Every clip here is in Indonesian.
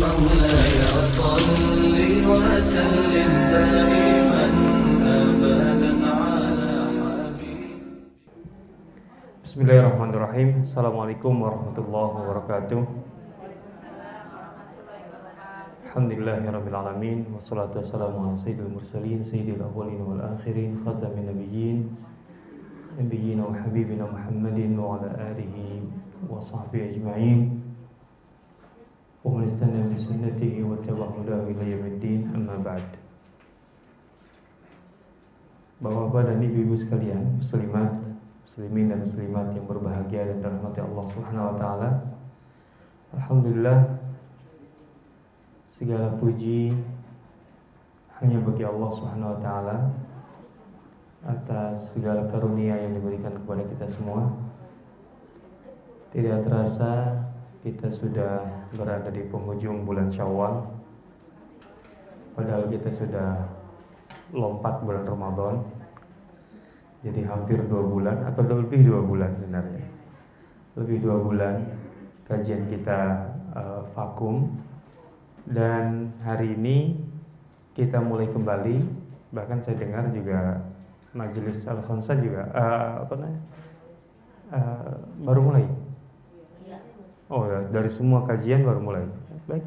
مولاي وصل وسلم دائما أبدا على حبيبي. Bismillahirrahmanirrahim. Assalamualaikum warahmatullahi wabarakatuh. Alhamdulillahirabbil alamin wassalatu wassalamu ala sayyidil mursalin sayyidil awwalin wal akhirin khatamin nabiyyin wa habibina Muhammadin wa ala alihi wa sahbihi ajma'in. Wa man istana bi sunnatihi wa tabi'a hudahu ila yaumiddin, amma ba'd. Bapak-bapak dan ibu-ibu sekalian, muslimat, muslimin dan muslimat yang berbahagia dan dirahmati Allah Subhanahu wa taala. Alhamdulillah, segala puji hanya bagi Allah Subhanahu wa taala atas segala karunia yang diberikan kepada kita semua. Tidak terasa kita sudah berada di penghujung bulan Syawal, padahal kita sudah lompat bulan Ramadan, jadi hampir 2 bulan atau lebih 2 bulan sebenarnya. Lebih 2 bulan kajian kita vakum, dan hari ini kita mulai kembali. Bahkan saya dengar juga majelis Al-Khansa juga baru mulai. Oh ya, dari semua kajian baru mulai. Baik,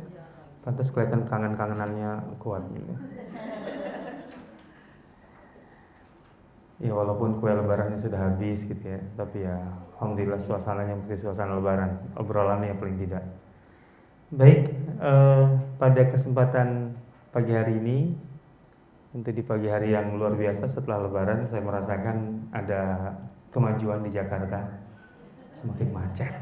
pantas kelihatan kangen-kangenannya kuat gitu. Ya walaupun kue lebarannya sudah habis gitu ya, tapi ya alhamdulillah suasananya masih suasana lebaran, obrolannya paling tidak. Baik, pada kesempatan pagi hari ini, untuk di pagi hari yang luar biasa setelah lebaran, saya merasakan ada kemajuan di Jakarta, semakin macet.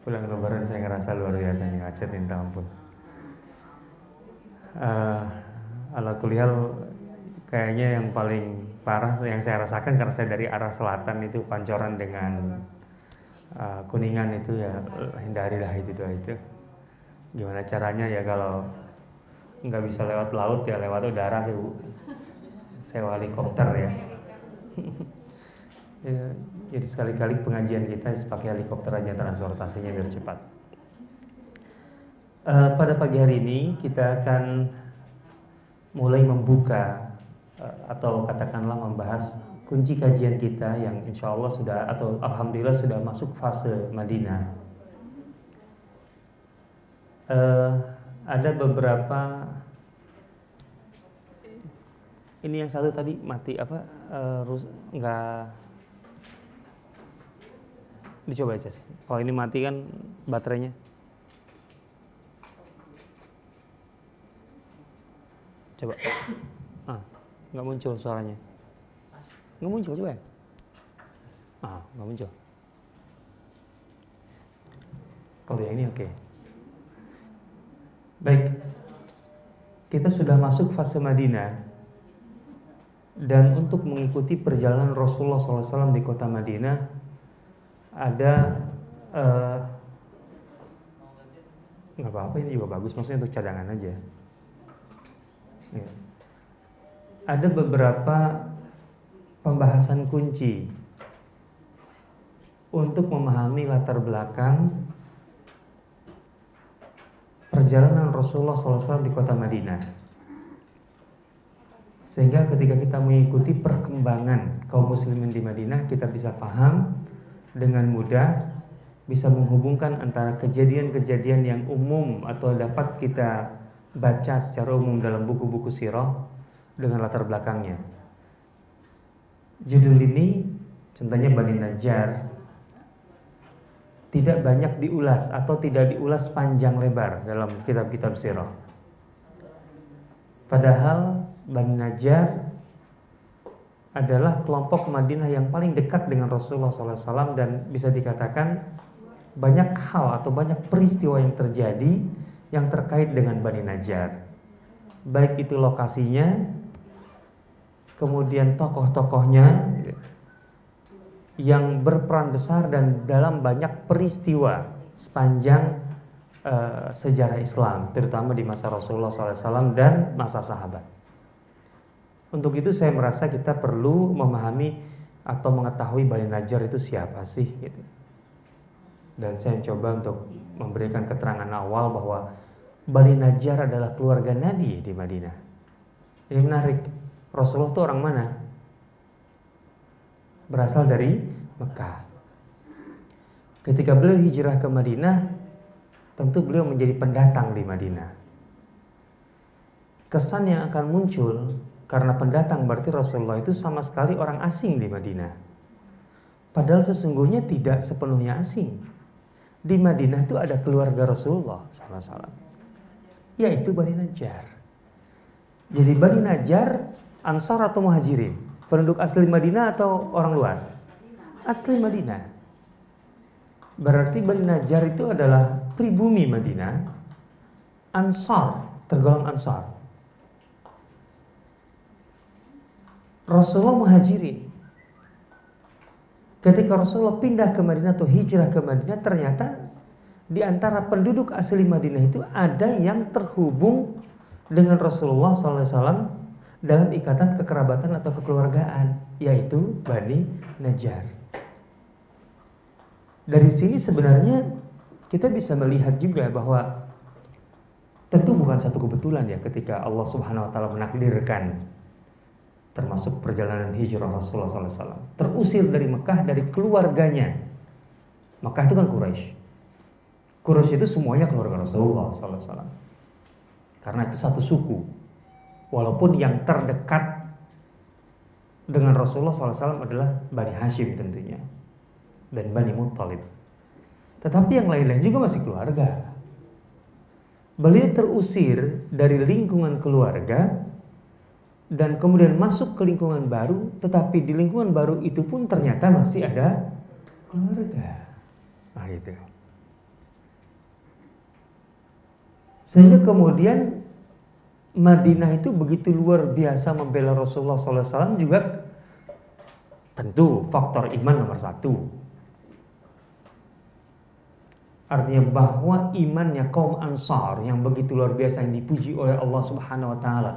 Pulang lebaran saya ngerasa luar biasa nih, macet minta ampun. Ala kulihal, kayaknya yang paling parah yang saya rasakan, karena saya dari arah selatan itu Pancoran dengan Kuningan itu ya hindarilah itu. Gimana caranya ya, kalau nggak bisa lewat laut ya lewat udara sih Bu. Sewa helikopter ya. Ya, jadi sekali-kali pengajian kita pakai helikopter aja transportasinya biar cepat. Pada pagi hari ini kita akan mulai membuka atau katakanlah membahas kunci kajian kita yang insya Allah sudah atau alhamdulillah sudah masuk fase Madinah. Ada beberapa. Ini yang satu tadi mati apa? Nggak. Dicoba aja. Kalau ini mati kan baterainya. Coba. Nggak muncul suaranya. Nggak muncul coba. Nggak muncul. Kalau yang ini oke. Baik. Kita sudah masuk fase Madinah. Dan untuk mengikuti perjalanan Rasulullah SAW di kota Madinah, ada nggak apa-apa, ini juga bagus, maksudnya untuk cadangan aja. Ada beberapa pembahasan kunci untuk memahami latar belakang perjalanan Rasulullah SAW di kota Madinah, sehingga ketika kita mengikuti perkembangan kaum muslimin di Madinah, kita bisa paham dengan mudah, bisa menghubungkan antara kejadian-kejadian yang umum atau dapat kita baca secara umum dalam buku-buku sirah dengan latar belakangnya. Judul ini contohnya Bani Najjar tidak banyak diulas atau tidak diulas panjang lebar dalam kitab-kitab sirah. Padahal Bani Najjar adalah kelompok Madinah yang paling dekat dengan Rasulullah SAW, dan bisa dikatakan banyak hal atau banyak peristiwa yang terjadi yang terkait dengan Bani Najjar, baik itu lokasinya, kemudian tokoh-tokohnya yang berperan besar dan dalam banyak peristiwa sepanjang sejarah Islam, terutama di masa Rasulullah SAW dan masa sahabat. Untuk itu saya merasa kita perlu memahami atau mengetahui Bani Najjar itu siapa sih gitu. Dan saya coba untuk memberikan keterangan awal bahwa Bani Najjar adalah keluarga Nabi di Madinah. Ini menarik. Rasulullah itu orang mana? Berasal dari Mekah. Ketika beliau hijrah ke Madinah, tentu beliau menjadi pendatang di Madinah. Kesan yang akan muncul, karena pendatang berarti Rasulullah itu sama sekali orang asing di Madinah. Padahal sesungguhnya tidak sepenuhnya asing. Di Madinah itu ada keluarga Rasulullah SAW, yaitu Bani Najjar. Jadi Bani Najjar, Ansar atau Muhajirin? Penduduk asli Madinah atau orang luar? Asli Madinah. Berarti Bani Najjar itu adalah pribumi Madinah, Ansar, tergolong Ansar. Rasulullah Muhajirin. Ketika Rasulullah pindah ke Madinah atau hijrah ke Madinah, ternyata di antara penduduk asli Madinah itu ada yang terhubung dengan Rasulullah SAW dalam ikatan kekerabatan atau kekeluargaan, yaitu Bani Najjar. Dari sini sebenarnya kita bisa melihat juga bahwa tentu bukan satu kebetulan ya ketika Allah Subhanahu wa Ta'ala menakdirkan termasuk perjalanan hijrah Rasulullah SAW. Terusir dari Mekah, dari keluarganya. Mekah itu kan Quraisy. Quraisy itu semuanya keluarga Rasulullah SAW. Karena itu satu suku. Walaupun yang terdekat dengan Rasulullah SAW adalah Bani Hashim tentunya. Dan Bani Muttalib. Tetapi yang lain-lain juga masih keluarga. Beliau terusir dari lingkungan keluarga dan kemudian masuk ke lingkungan baru, tetapi di lingkungan baru itu pun ternyata masih ada keluarga. Nah, gitu. Sehingga kemudian Madinah itu begitu luar biasa membela Rasulullah SAW juga tentu faktor iman nomor satu. Artinya bahwa imannya kaum Ansar yang begitu luar biasa yang dipuji oleh Allah Subhanahu wa Ta'ala.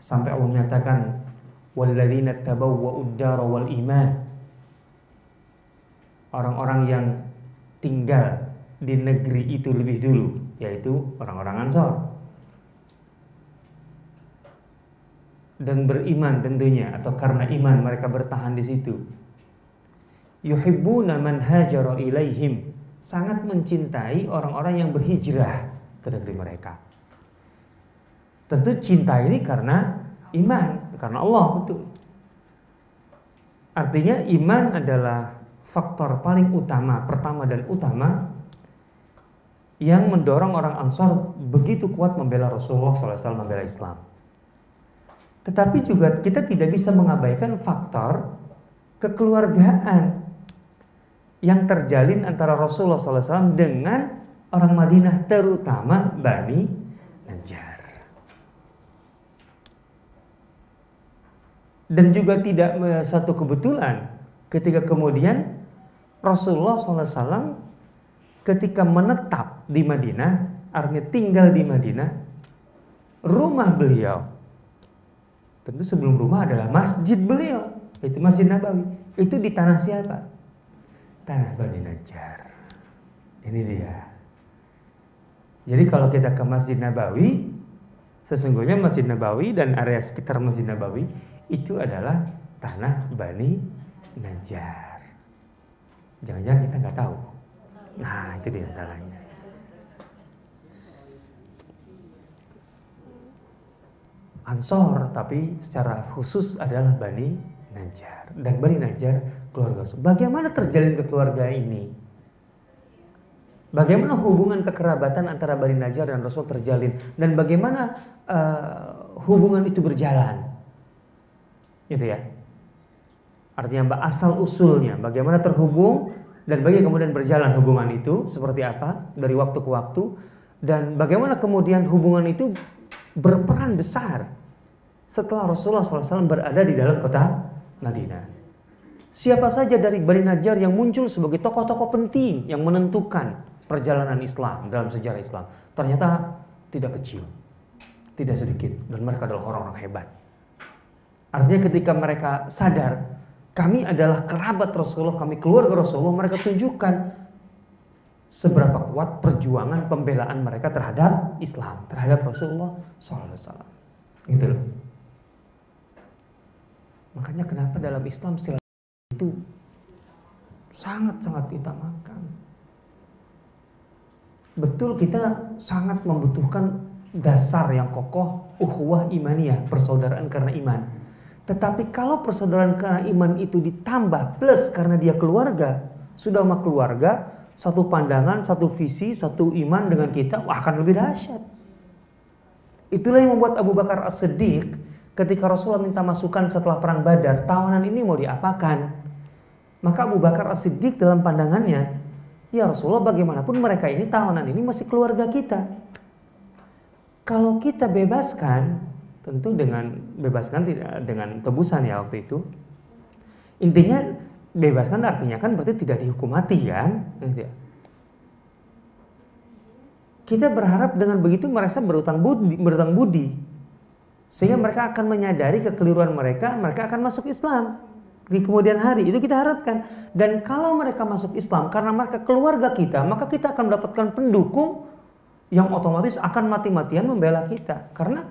Sampai Allah menyatakan walladzina tabawwa'ud dara wal iman. Orang-orang yang tinggal di negeri itu lebih dulu, yaitu orang-orang Ansar. Dan beriman tentunya, atau karena iman mereka bertahan di situ. Yuhibbuna man hajara ilaihim. Sangat mencintai orang-orang yang berhijrah ke negeri mereka. Tentu cinta ini karena iman, karena Allah, betul. Artinya iman adalah faktor paling utama, pertama dan utama yang mendorong orang Ansar begitu kuat membela Rasulullah SAW, membela Islam. Tetapi juga kita tidak bisa mengabaikan faktor kekeluargaan yang terjalin antara Rasulullah SAW dengan orang Madinah, terutama Bani Najjar. Dan juga tidak satu kebetulan ketika kemudian Rasulullah SAW ketika menetap di Madinah, artinya tinggal di Madinah, rumah beliau, tentu sebelum rumah adalah masjid beliau, itu Masjid Nabawi, itu di tanah siapa? Tanah Bani Najjar. Ini dia. Jadi kalau kita ke Masjid Nabawi, sesungguhnya Masjid Nabawi dan area sekitar Masjid Nabawi itu adalah tanah Bani Najjar. Jangan-jangan kita nggak tahu. Nah, itu dia salahnya. Ansor, tapi secara khusus adalah Bani Najjar. Dan Bani Najjar keluarga. Bagaimana terjalin kekeluargaan ini? Bagaimana hubungan kekerabatan antara Bani Najjar dan Rasul terjalin? Dan bagaimana hubungan itu berjalan? Gitu ya. Artinya asal usulnya, bagaimana terhubung dan bagaimana kemudian berjalan hubungan itu seperti apa dari waktu ke waktu, dan bagaimana kemudian hubungan itu berperan besar setelah Rasulullah SAW berada di dalam kota Madinah. Siapa saja dari Bani Najjar yang muncul sebagai tokoh-tokoh penting yang menentukan perjalanan Islam dalam sejarah Islam, ternyata tidak kecil, tidak sedikit, dan mereka adalah orang-orang hebat. Artinya ketika mereka sadar kami adalah kerabat Rasulullah, kami keluarga Rasulullah, mereka tunjukkan seberapa kuat perjuangan pembelaan mereka terhadap Islam, terhadap Rasulullah SAW. Gitu loh. Makanya kenapa dalam Islam silaturahmi itu sangat-sangat diutamakan. Betul, kita sangat membutuhkan dasar yang kokoh, ukhuwah imaniyah, persaudaraan karena iman. Tetapi kalau persaudaraan karena iman itu ditambah plus karena dia keluarga, sudah sama keluarga, satu pandangan, satu visi, satu iman dengan kita, wah, akan lebih dahsyat. Itulah yang membuat Abu Bakar As-Siddiq ketika Rasulullah minta masukan setelah perang Badar, tawanan ini mau diapakan? Maka Abu Bakar As-Siddiq dalam pandangannya, ya Rasulullah, bagaimanapun mereka ini, tawanan ini masih keluarga kita. Kalau kita bebaskan, tentu dengan bebaskan tidak dengan tebusan ya waktu itu. Intinya bebaskan artinya kan berarti tidak dihukum mati kan? Kita berharap dengan begitu merasa berutang budi. Sehingga mereka akan menyadari kekeliruan mereka, mereka akan masuk Islam di kemudian hari. Itu kita harapkan. Dan kalau mereka masuk Islam karena mereka keluarga kita, maka kita akan mendapatkan pendukung yang otomatis akan mati-matian membela kita. Karena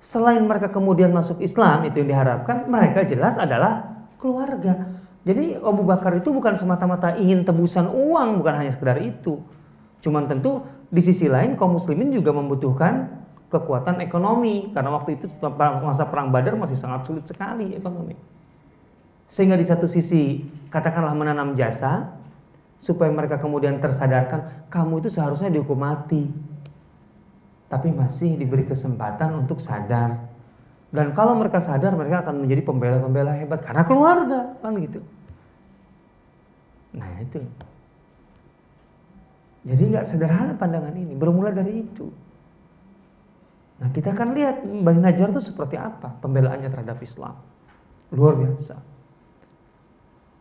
selain mereka kemudian masuk Islam, itu yang diharapkan, mereka jelas adalah keluarga. Jadi Abu Bakar itu bukan semata-mata ingin tebusan uang, bukan hanya sekedar itu. Cuman tentu di sisi lain kaum muslimin juga membutuhkan kekuatan ekonomi, karena waktu itu setelah masa perang Badar masih sangat sulit sekali ekonomi. Sehingga di satu sisi katakanlah menanam jasa supaya mereka kemudian tersadarkan, kamu itu seharusnya dihukum mati, tapi masih diberi kesempatan untuk sadar. Dan kalau mereka sadar, mereka akan menjadi pembela-pembela hebat karena keluarga kan gitu. Nah itu. Jadi nggak sederhana pandangan ini, bermula dari itu. Nah, kita akan lihat Bani Najjar itu seperti apa pembelaannya terhadap Islam. Luar biasa.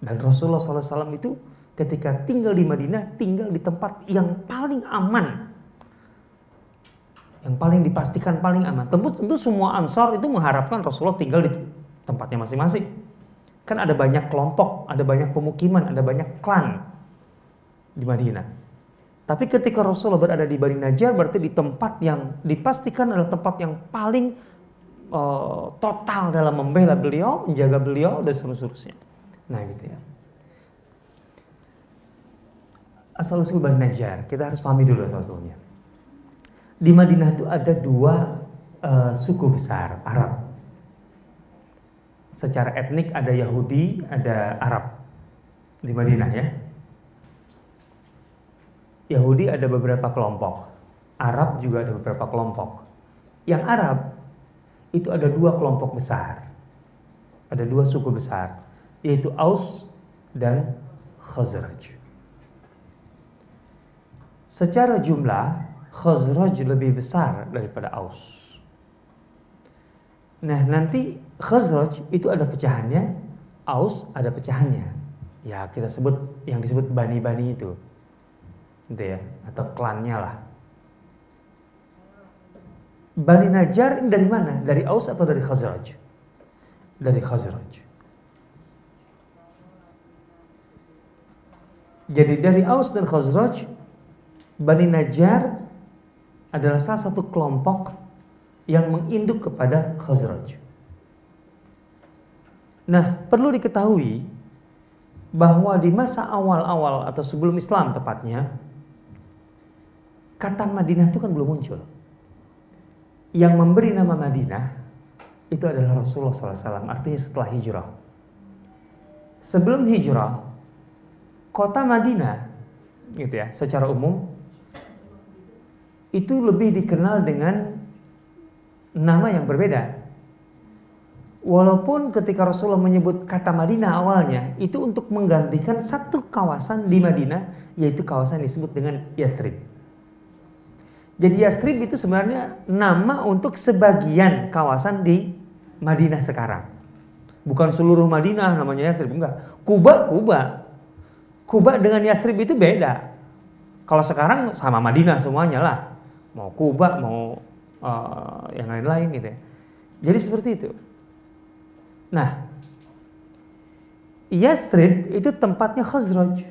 Dan Rasulullah SAW itu ketika tinggal di Madinah, tinggal di tempat yang paling aman. Yang paling dipastikan paling aman. Tentu semua Ansar itu mengharapkan Rasulullah tinggal di tempatnya masing-masing. Kan ada banyak kelompok, ada banyak pemukiman, ada banyak klan di Madinah. Tapi ketika Rasulullah berada di Bani Najjar, berarti di tempat yang dipastikan adalah tempat yang paling total dalam membela beliau, menjaga beliau, dan seterusnya. Nah gitu ya. Asal-usul Bani Najjar, kita harus pahami dulu asal-usulnya. Di Madinah itu ada dua suku besar Arab. Secara etnik ada Yahudi, ada Arab di Madinah ya. Yahudi ada beberapa kelompok, Arab juga ada beberapa kelompok. Yang Arab itu ada dua kelompok besar, ada dua suku besar, yaitu Aus dan Khazraj. Secara jumlah, Khazraj lebih besar daripada Aus. Nah nanti Khazraj itu ada pecahannya, Aus ada pecahannya. Ya kita sebut yang disebut bani-bani itu. Gitu ya, atau klannya lah. Bani Najjar ini dari mana? Dari Aus atau dari Khazraj? Dari Khazraj. Jadi dari Aus dan Khazraj, Bani Najjar adalah salah satu kelompok yang menginduk kepada Khazraj. Nah, perlu diketahui bahwa di masa awal-awal atau sebelum Islam tepatnya, kata Madinah itu kan belum muncul. Yang memberi nama Madinah itu adalah Rasulullah SAW, artinya setelah hijrah. Sebelum hijrah, kota Madinah gitu ya, secara umum itu lebih dikenal dengan nama yang berbeda. Walaupun ketika Rasulullah menyebut kata Madinah awalnya, itu untuk menggantikan satu kawasan di Madinah, yaitu kawasan disebut dengan Yathrib. Jadi Yathrib itu sebenarnya nama untuk sebagian kawasan di Madinah sekarang. Bukan seluruh Madinah namanya Yathrib, enggak. Kuba dengan Yathrib itu beda. Kalau sekarang sama Madinah semuanya lah. Mau Kuba, mau yang lain-lain gitu ya. Jadi seperti itu. Nah, Yathrib itu tempatnya Khazraj.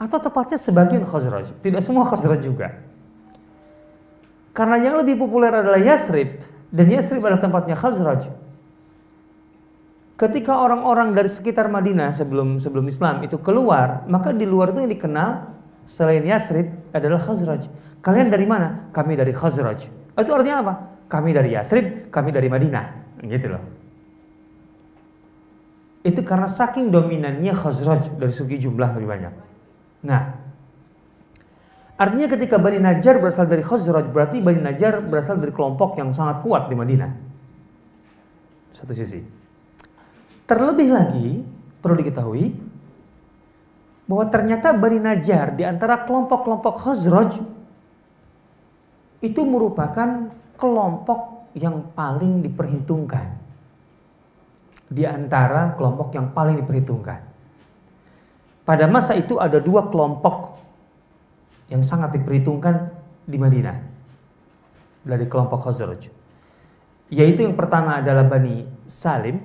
atau tepatnya sebagian Khazraj, tidak semua Khazraj juga. Karena yang lebih populer adalah Yathrib, dan Yathrib adalah tempatnya Khazraj. Ketika orang-orang dari sekitar Madinah sebelum Islam itu keluar, maka di luar itu yang dikenal selain Yathrib adalah Khazraj. Kalian dari mana? Kami dari Khazraj. Itu artinya apa? Kami dari Yathrib, kami dari Madinah. Gitu loh. Itu karena saking dominannya Khazraj dari segi jumlah lebih banyak. Nah, artinya ketika Bani Najjar berasal dari Khazraj, berarti Bani Najjar berasal dari kelompok yang sangat kuat di Madinah. Satu sisi. Terlebih lagi, perlu diketahui bahwa ternyata Bani Najjar di antara kelompok-kelompok Khazraj itu merupakan kelompok yang paling diperhitungkan. Di antara kelompok yang paling diperhitungkan. Pada masa itu ada dua kelompok yang sangat diperhitungkan di Madinah dari kelompok Khazraj, yaitu yang pertama adalah Bani Salim,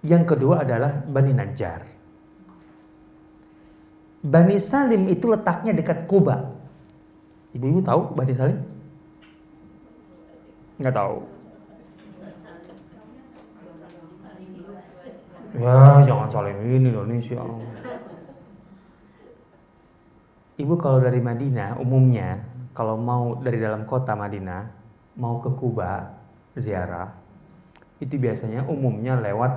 yang kedua adalah Bani Najjar. Bani Salim itu letaknya dekat Quba. Ibu-ibu tahu Bani Salim? Nggak tahu. Ya, jangan salim ini Indonesia. Ibu kalau dari Madinah, umumnya kalau mau dari dalam kota Madinah, mau ke Quba ziarah, itu biasanya umumnya lewat,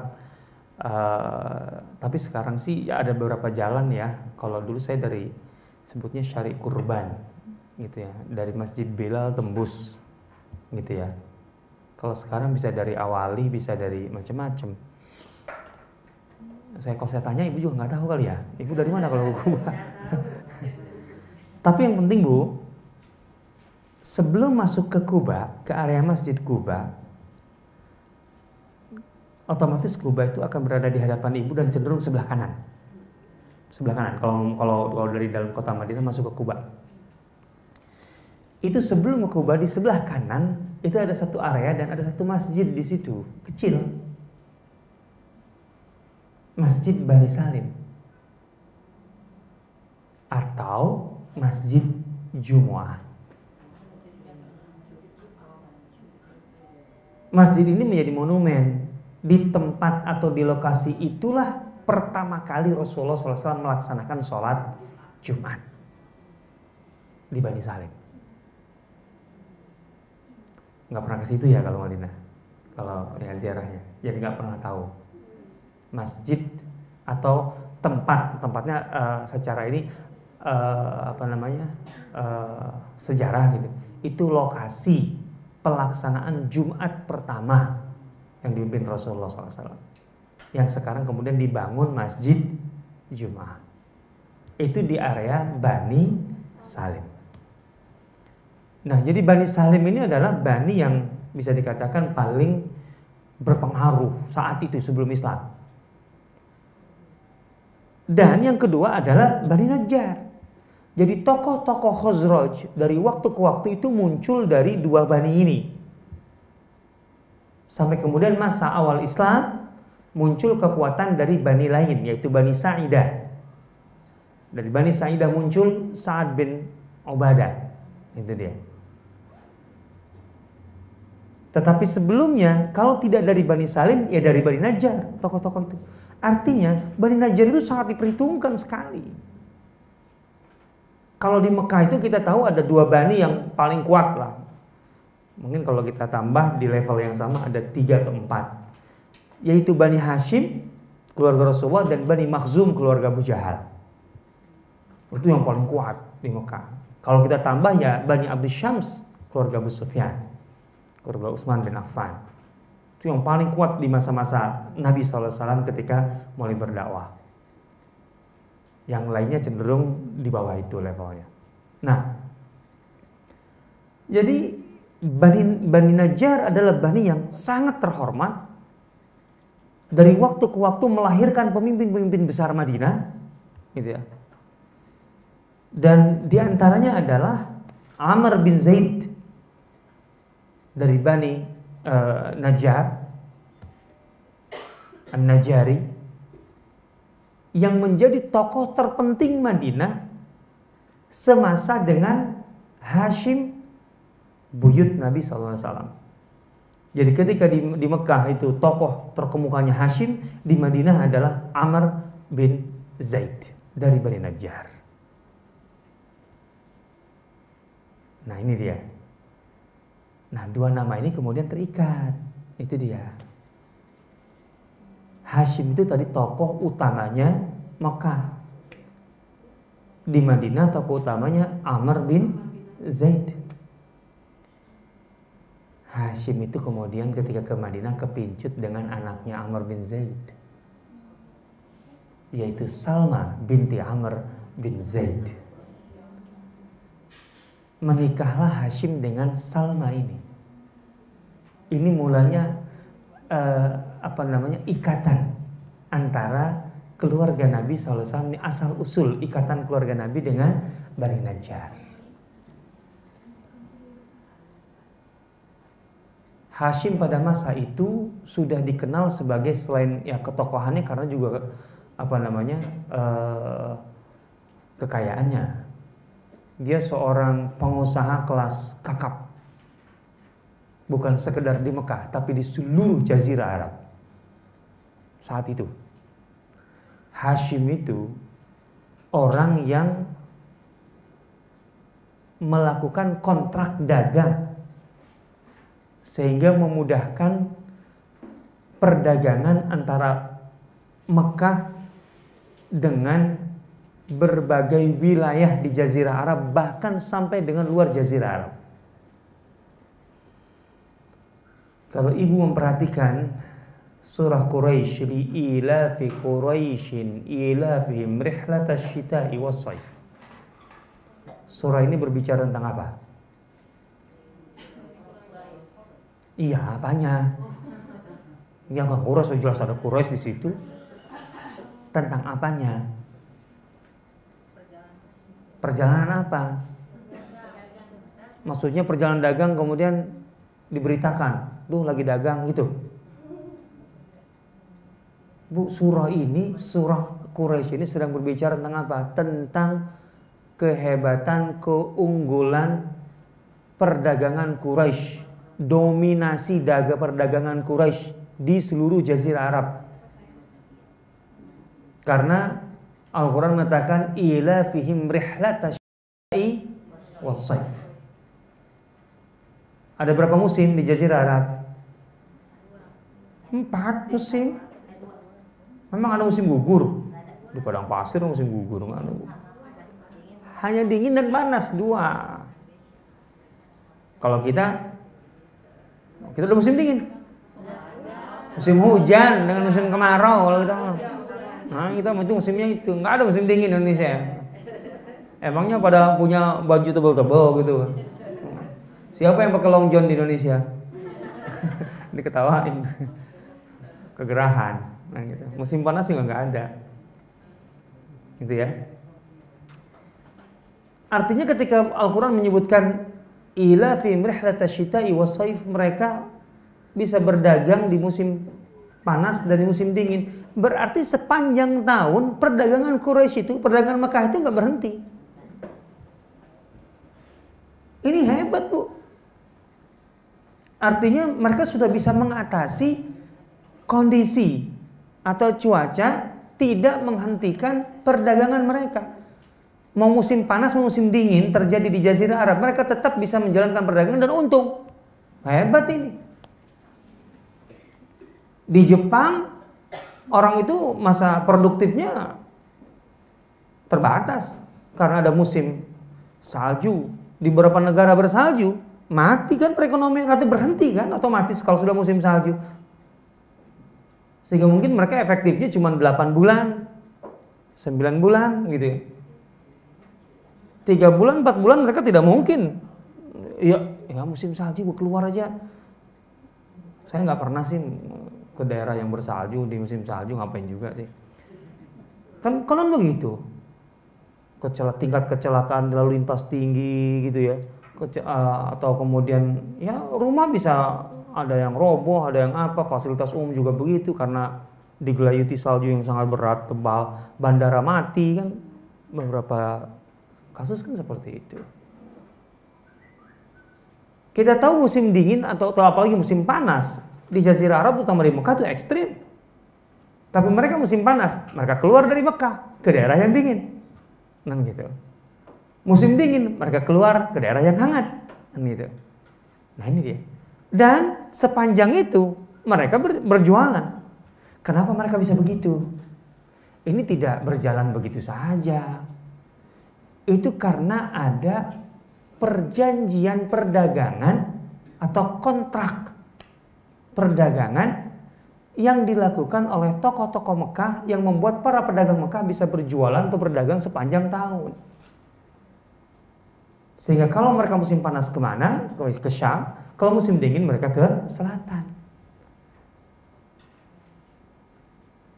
tapi sekarang sih ya ada beberapa jalan ya. Kalau dulu saya dari, sebutnya Syari Kurban, gitu ya. Dari Masjid Bilal tembus, gitu ya. Kalau sekarang bisa dari Awali, bisa dari macam-macam. Kalau saya tanya, ibu juga nggak tahu kali ya. Ibu dari mana kalau Quba? Tapi yang penting bu, sebelum masuk ke Quba, ke area Masjid Quba, otomatis Quba itu akan berada di hadapan ibu dan cenderung sebelah kanan. Sebelah kanan. Kalau dari dalam kota Madinah masuk ke Quba, itu sebelum ke Quba di sebelah kanan itu ada satu area dan ada satu masjid di situ kecil. Masjid Bani Salim atau Masjid Jumu'ah. Masjid ini menjadi monumen. Di tempat atau di lokasi itulah pertama kali Rasulullah SAW melaksanakan sholat Jumat di Bani Salim. Nggak pernah ke situ ya kalau Madinah, kalau ya ziarahnya, jadi nggak pernah tahu. Masjid atau tempatnya secara ini sejarah gitu. Itu lokasi pelaksanaan Jumat pertama yang dipimpin Rasulullah SAW, yang sekarang kemudian dibangun Masjid Jumat. Itu di area Bani Salim. Nah, jadi Bani Salim ini adalah Bani yang bisa dikatakan paling berpengaruh saat itu sebelum Islam. Dan yang kedua adalah Bani Najjar. Jadi tokoh-tokoh Khazraj dari waktu ke waktu itu muncul dari dua bani ini. Sampai kemudian masa awal Islam muncul kekuatan dari bani lain, yaitu Bani Sa'idah. Dari Bani Sa'idah muncul Sa'ad bin Ubadah. Itu dia. Tetapi sebelumnya kalau tidak dari Bani Salim, ya dari Bani Najjar tokoh-tokoh itu. Artinya Bani Najjar itu sangat diperhitungkan sekali. Kalau di Mekah itu kita tahu ada dua bani yang paling kuat lah. Mungkin kalau kita tambah di level yang sama ada 3 atau 4. Yaitu Bani Hashim, keluarga Rasulullah, dan Bani Makhzum, keluarga Abu Jahal. Itu yang paling kuat di Mekah. Kalau kita tambah ya Bani Abdi Syams, keluarga Abu Sufyan, keluarga Utsman bin Affan. Itu yang paling kuat di masa-masa Nabi SAW ketika mulai berdakwah. Yang lainnya cenderung di bawah itu levelnya. Nah, jadi Bani Najjar adalah bani yang sangat terhormat. Dari waktu ke waktu melahirkan pemimpin-pemimpin besar Madinah, gitu ya. Dan diantaranya adalah Amr bin Zaid dari Bani Najjar An-Najjari, yang menjadi tokoh terpenting Madinah semasa dengan Hashim, buyut Nabi SAW. Jadi ketika di Mekah itu tokoh terkemukanya Hashim, di Madinah adalah Amr bin Zaid dari Bani Najjar. Nah ini dia. Nah dua nama ini kemudian terikat. Itu dia. Hashim itu tadi tokoh utamanya Mekah. Di Madinah tokoh utamanya Amr bin Zaid. Hashim itu kemudian ketika ke Madinah kepincut dengan anaknya Amr bin Zaid, yaitu Salma binti Amr bin Zaid. Menikahlah Hashim dengan Salma ini. Ini mulanya ikatan antara keluarga Nabi SAW, asal usul ikatan keluarga Nabi dengan Bani Najjar. Hashim pada masa itu sudah dikenal sebagai, selain ya ketokohannya karena juga kekayaannya, dia seorang pengusaha kelas kakap, bukan sekedar di Mekah tapi di seluruh Jazirah Arab. Saat itu Hashim itu orang yang melakukan kontrak dagang sehingga memudahkan perdagangan antara Mekah dengan berbagai wilayah di Jazirah Arab, bahkan sampai dengan luar Jazirah Arab. Kalau ibu memperhatikan surah Quraisy, li ilafi Quraisyin ilafihim rihlatash shita'i was-saif. Surah ini berbicara tentang apa? Iya, apanya? Ya kan Quraisy, jelas ada Quraisy di situ. Tentang apanya? Perjalanan apa? Maksudnya perjalanan dagang kemudian diberitakan, "Duh, lagi dagang" gitu. Bu, surah ini, surah Quraisy ini sedang berbicara tentang apa? Tentang kehebatan, keunggulan perdagangan Quraisy, dominasi dagang perdagangan Quraisy di seluruh Jazirah Arab. Karena Al-Quran mengatakan ila fihim rihlatash shita'i was-saif. Ada berapa musim di Jazirah Arab? 4 musim. Memang ada musim gugur di padang pasir, musim gugur hanya dingin dan panas, dua. Kalau kita udah musim dingin, musim hujan dengan musim kemarau. Kalau kita, nah kita itu musimnya itu nggak ada musim dingin Indonesia. Emangnya pada punya baju tebal-tebal gitu? Siapa yang pakai long john di Indonesia? Diketawain, kegerahan. Nah, gitu. Musim panas juga nggak ada, gitu ya. Artinya ketika Al-Quran menyebutkan ila fi rihlatash shita'i was-saif, mereka bisa berdagang di musim panas dan di musim dingin. Berarti sepanjang tahun perdagangan Quraisy itu, perdagangan Mekah itu nggak berhenti. Ini hebat, Bu. Artinya mereka sudah bisa mengatasi kondisi atau cuaca tidak menghentikan perdagangan mereka. Mau musim panas, mau musim dingin terjadi di Jazirah Arab, mereka tetap bisa menjalankan perdagangan dan untung. Hebat ini. Di Jepang, orang itu masa produktifnya terbatas karena ada musim salju. Di beberapa negara bersalju, mati kan perekonomian, nanti berhenti kan otomatis kalau sudah musim salju. Sehingga mungkin mereka efektifnya cuma 8 bulan, 9 bulan gitu ya. 3 bulan, 4 bulan mereka tidak mungkin. Ya musim salju gue keluar aja. Saya nggak pernah sih ke daerah yang bersalju, di musim salju ngapain juga sih. Kan konon begitu. Tingkat kecelakaan lalu lintas tinggi gitu ya. Atau kemudian ya rumah bisa ada yang roboh, ada yang apa, fasilitas umum juga begitu karena digelayuti salju yang sangat berat, tebal, bandara mati kan, beberapa kasus kan seperti itu. Kita tahu musim dingin atau apalagi musim panas di Jazirah Arab, terutama di Mekah itu ekstrim. Tapi mereka musim panas, mereka keluar dari Mekah ke daerah yang dingin, kan gitu. Musim dingin, mereka keluar ke daerah yang hangat, kan gitu. Nah ini dia. Dan sepanjang itu mereka berjualan. Kenapa mereka bisa begitu? Ini tidak berjalan begitu saja. Itu karena ada perjanjian perdagangan atau kontrak perdagangan yang dilakukan oleh tokoh-tokoh Mekah yang membuat para pedagang Mekah bisa berjualan atau berdagang sepanjang tahun. Sehingga kalau mereka musim panas kemana? Ke Syam. Kalau musim dingin mereka ke selatan.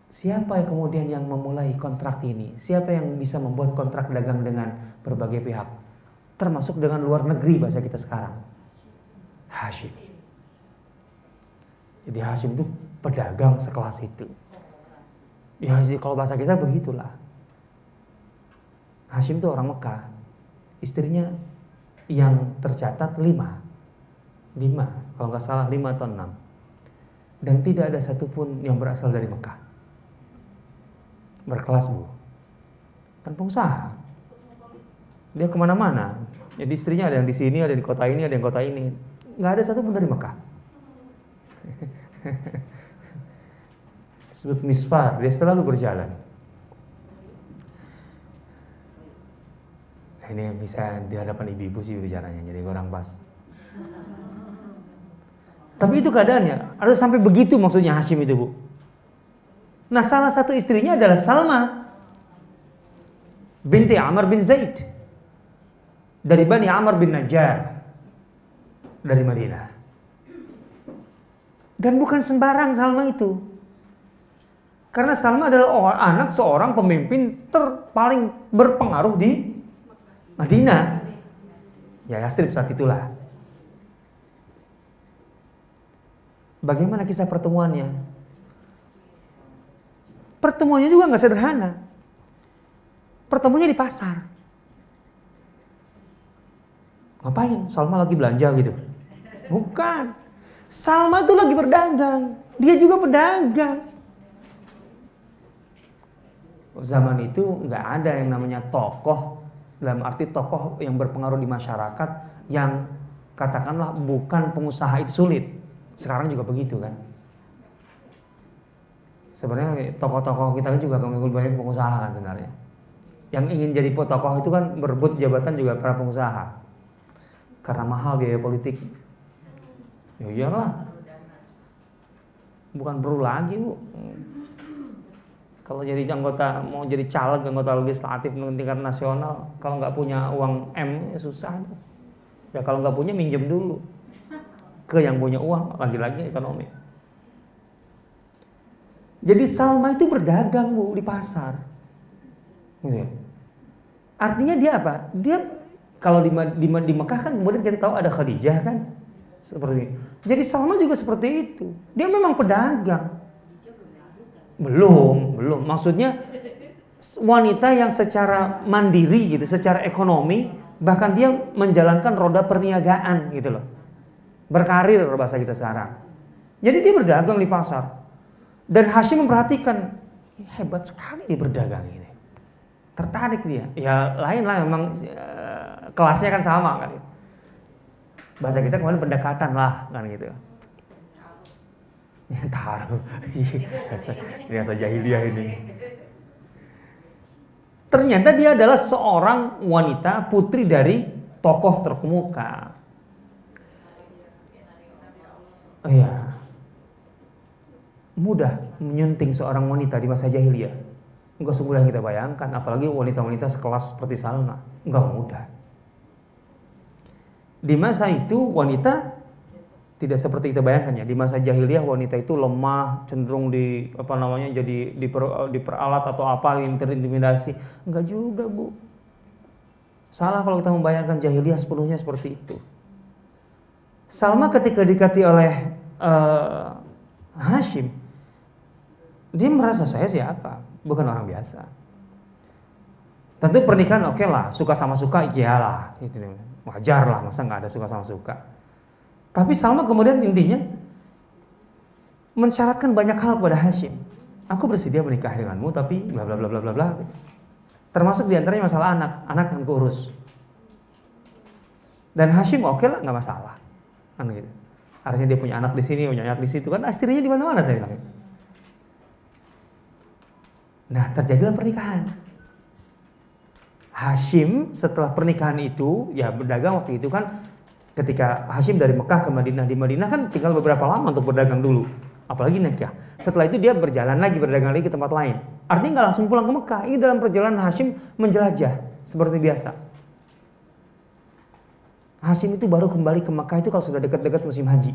Siapa yang kemudian yang memulai kontrak ini? Siapa yang bisa membuat kontrak dagang dengan berbagai pihak? Termasuk dengan luar negeri bahasa kita sekarang. Hasyim. Jadi Hasyim itu pedagang sekelas itu. Ya kalau bahasa kita begitulah. Hasyim itu orang Mekah. Istrinya yang tercatat 5, kalau nggak salah 5 atau 6, dan tidak ada satupun yang berasal dari Mekah. Berkelas bu, kan pengusaha. Dia kemana-mana. Jadi istrinya ada yang di sini, ada yang di kota ini, ada yang kota ini. Nggak ada satupun dari Mekah. Disebut misfar, dia selalu berjalan. Ini bisa di hadapan ibu-ibu sih bicaranya, jadi kurang pas. Tapi itu keadaannya, harus sampai begitu maksudnya Hasyim itu bu. Nah salah satu istrinya adalah Salma binti Amr bin Zaid dari Bani Amr bin Najjar dari Madinah. Dan bukan sembarang Salma itu, karena Salma adalah anak seorang pemimpin paling berpengaruh di Madinah, ya Yastrib saat itulah. Bagaimana kisah pertemuannya? Pertemuannya juga nggak sederhana. Pertemuannya di pasar. Ngapain? Salma lagi belanja gitu? Bukan. Salma tuh lagi berdagang. Dia juga pedagang. Zaman itu nggak ada yang namanya tokoh. Dalam arti tokoh yang berpengaruh di masyarakat yang katakanlah bukan pengusaha itu sulit. Sekarang juga begitu kan. Sebenarnya tokoh-tokoh kita juga banyak pengusaha kan sebenarnya. Yang ingin jadi tokoh itu kan berebut jabatan juga para pengusaha. Karena mahal biaya politik. Ya iyalah. Bukan perlu lagi bu. Kalau jadi anggota, mau jadi caleg anggota legislatif tingkat nasional, kalau nggak punya uang M susah tuh. Ya kalau nggak punya minjem dulu ke yang punya uang, lagi-lagi ekonomi. Jadi Salma itu berdagang bu di pasar, gitu ya. Artinya dia apa? Dia kalau di Mekah kan kemudian kita tahu ada Khadijah kan, seperti ini. Jadi Salma juga seperti itu. Dia memang pedagang. Belum. Maksudnya wanita yang secara mandiri gitu, secara ekonomi, bahkan dia menjalankan roda perniagaan gitu loh. Berkarir bahasa kita sekarang. Jadi dia berdagang di pasar. Dan Hasyim memperhatikan, hebat sekali dia berdagang ini. Tertarik dia. Ya lain lah memang kelasnya kan sama kan. Bahasa kita kemarin pendekatan lah kan gitu. Ya, taruh biasa jahiliyah ini. Ternyata dia adalah seorang wanita putri dari tokoh terkemuka. Iya. Mudah menyunting seorang wanita di masa jahiliyah. Enggak semudah yang kita bayangkan, apalagi wanita-wanita sekelas seperti Salma. Enggak mudah. Di masa itu wanita tidak seperti kita bayangkan ya. Di masa jahiliyah wanita itu lemah, cenderung di jadi diperalat atau apa, intimidasi. Enggak juga, Bu. Salah kalau kita membayangkan jahiliyah sepenuhnya seperti itu. Salma ketika dikati oleh Hasyim, dia merasa saya siapa, bukan orang biasa. Tentu pernikahan oke lah, suka sama suka iyalah, gitu, wajar lah, masa nggak ada suka sama suka. Tapi Salma kemudian intinya mensyaratkan banyak hal kepada Hasyim. Aku bersedia menikah denganmu, tapi bla bla bla bla bla bla. Termasuk diantaranya masalah anak, anak yang kurus. Dan Hasyim oke lah, nggak masalah, kan gitu. Artinya dia punya anak di sini, punya anak di situ, kan istrinya di mana-mana saya bilang. Nah terjadilah pernikahan. Hasyim setelah pernikahan itu, ya berdagang waktu itu kan, ketika Hasyim dari Mekah ke Madinah, di Madinah kan tinggal beberapa lama untuk berdagang dulu, apalagi nikah. Setelah itu dia berjalan lagi, berdagang lagi ke tempat lain. Artinya nggak langsung pulang ke Mekah, ini dalam perjalanan Hasyim menjelajah seperti biasa. Hasyim itu baru kembali ke Mekah itu kalau sudah dekat-dekat musim haji.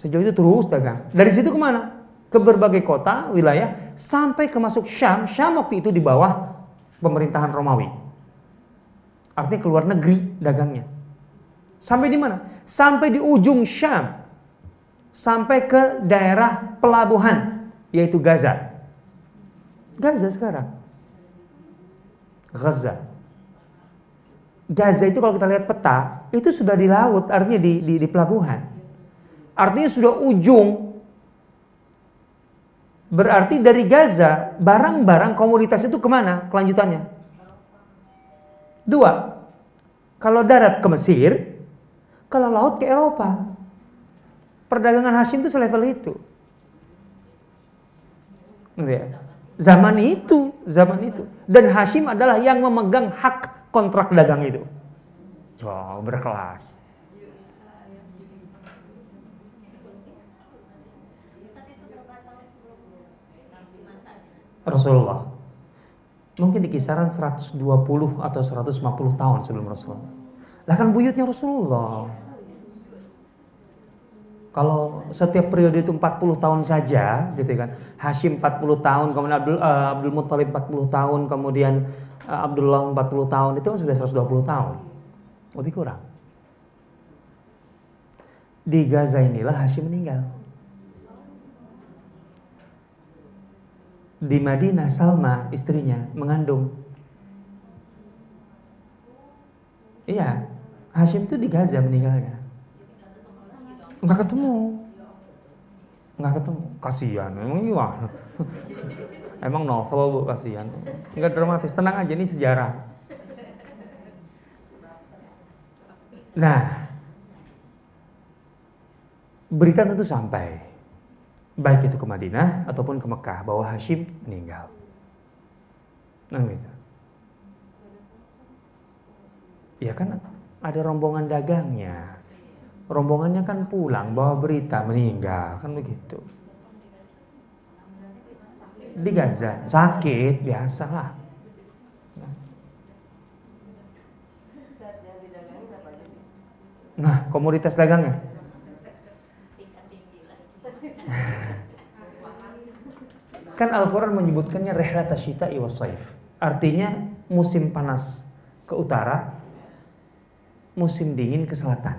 Sejauh itu terus dagang. Dari situ kemana? Ke berbagai kota, wilayah, sampai ke masuk Syam. Syam waktu itu di bawah pemerintahan Romawi, artinya keluar negeri dagangnya. Sampai di mana? Sampai di ujung Syam, sampai ke daerah pelabuhan, yaitu Gaza. Gaza sekarang, Gaza. Gaza itu kalau kita lihat peta, itu sudah di laut, artinya di pelabuhan. Artinya sudah ujung. Berarti dari Gaza, barang-barang komoditas itu kemana kelanjutannya? Dua, kalau darat ke Mesir, kalau laut ke Eropa. Perdagangan Hasyim itu selevel itu. Zaman itu. Dan Hasyim adalah yang memegang hak kontrak dagang itu. Wow, berkelas. Rasulullah mungkin di kisaran 120 atau 150 tahun sebelum Rasulullah. Lah kan buyutnya Rasulullah. Kalau setiap periode itu 40 tahun saja, gitu kan. Hasyim 40 tahun, kemudian Abdul Muttalib 40 tahun, kemudian Abdullah 40 tahun, itu kan sudah 120 tahun. Lebih kurang. Di Gaza inilah Hasyim meninggal. Di Madinah, Salma istrinya mengandung. Iya, Hasyim itu di Gaza meninggalnya. Enggak ketemu. Kasihan, memang iya. Emang novel bu, kasihan. Enggak dramatis, tenang aja, ini sejarah. Nah, berita tentu sampai. Baik itu ke Madinah ataupun ke Mekah bahwa Hasyim meninggal. Nah, gitu. Ya kan ada rombongan dagangnya. Rombongannya kan pulang bawa berita meninggal, kan begitu. Di Gaza sakit biasalah. Nah, komoditas dagangnya kan Al-Quran menyebutkannya rihlata syita'i wassaif, artinya musim panas ke utara, musim dingin ke selatan.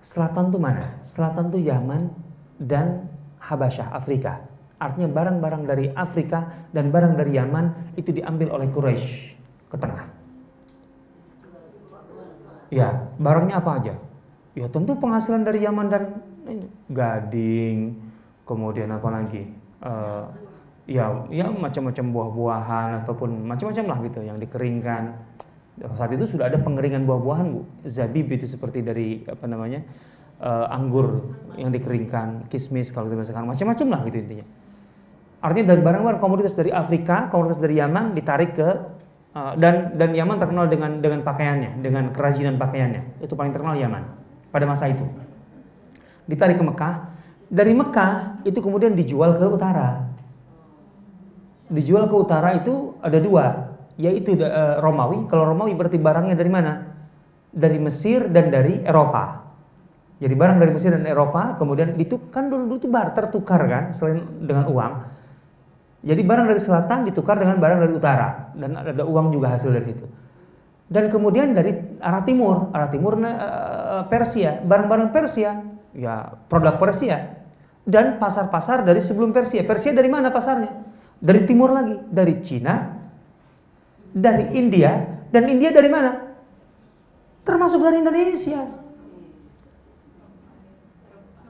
Selatan tuh mana? Selatan tuh Yaman dan Habasyah, Afrika. Artinya barang-barang dari Afrika dan barang dari Yaman itu diambil oleh Quraisy ke tengah. Ya, barangnya apa aja? Ya tentu penghasilan dari Yaman dan gading, kemudian apa lagi? Ya macam-macam buah-buahan ataupun macam-macam lah gitu yang dikeringkan. Saat itu sudah ada pengeringan buah-buahan bu, zabib itu seperti dari apa namanya anggur yang dikeringkan, kismis kalau kita sekarang, macam-macam lah gitu intinya. Artinya dari barang-barang komoditas dari Afrika, komoditas dari Yaman ditarik ke dan Yaman terkenal dengan pakaiannya, dengan kerajinan pakaiannya, itu paling terkenal Yaman pada masa itu. Ditarik ke Mekah. Dari Mekah itu kemudian dijual ke utara. Dijual ke utara itu ada dua, yaitu Romawi. Kalau Romawi berarti barangnya dari mana? Dari Mesir dan dari Eropa. Jadi barang dari Mesir dan Eropa kemudian ditukar, dulu itu barter, tukar kan, selain dengan uang. Jadi barang dari selatan ditukar dengan barang dari utara dan ada uang juga hasil dari situ. Dan kemudian dari arah timur Persia, barang-barang Persia. Ya, produk Persia dan pasar-pasar dari sebelum Persia. Persia dari mana pasarnya? Dari timur lagi, dari Cina, dari India, dan India dari mana? Termasuk dari Indonesia.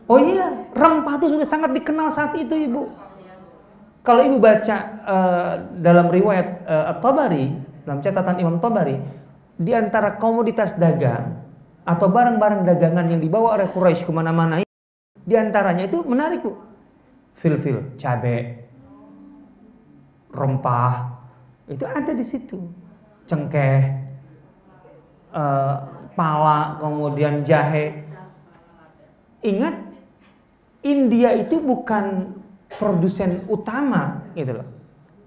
Oh iya, rempah itu sudah sangat dikenal saat itu, Ibu. Kalau Ibu baca dalam riwayat At-Tabari, dalam catatan Imam Tabari, di antara komoditas dagang atau barang-barang dagangan yang dibawa oleh Quraisy kemana-mana, di antaranya itu menarik, Bu. Fil-fil, cabai, rempah, itu ada di situ. Cengkeh, pala, kemudian jahe. Ingat, India itu bukan produsen utama, gitu loh.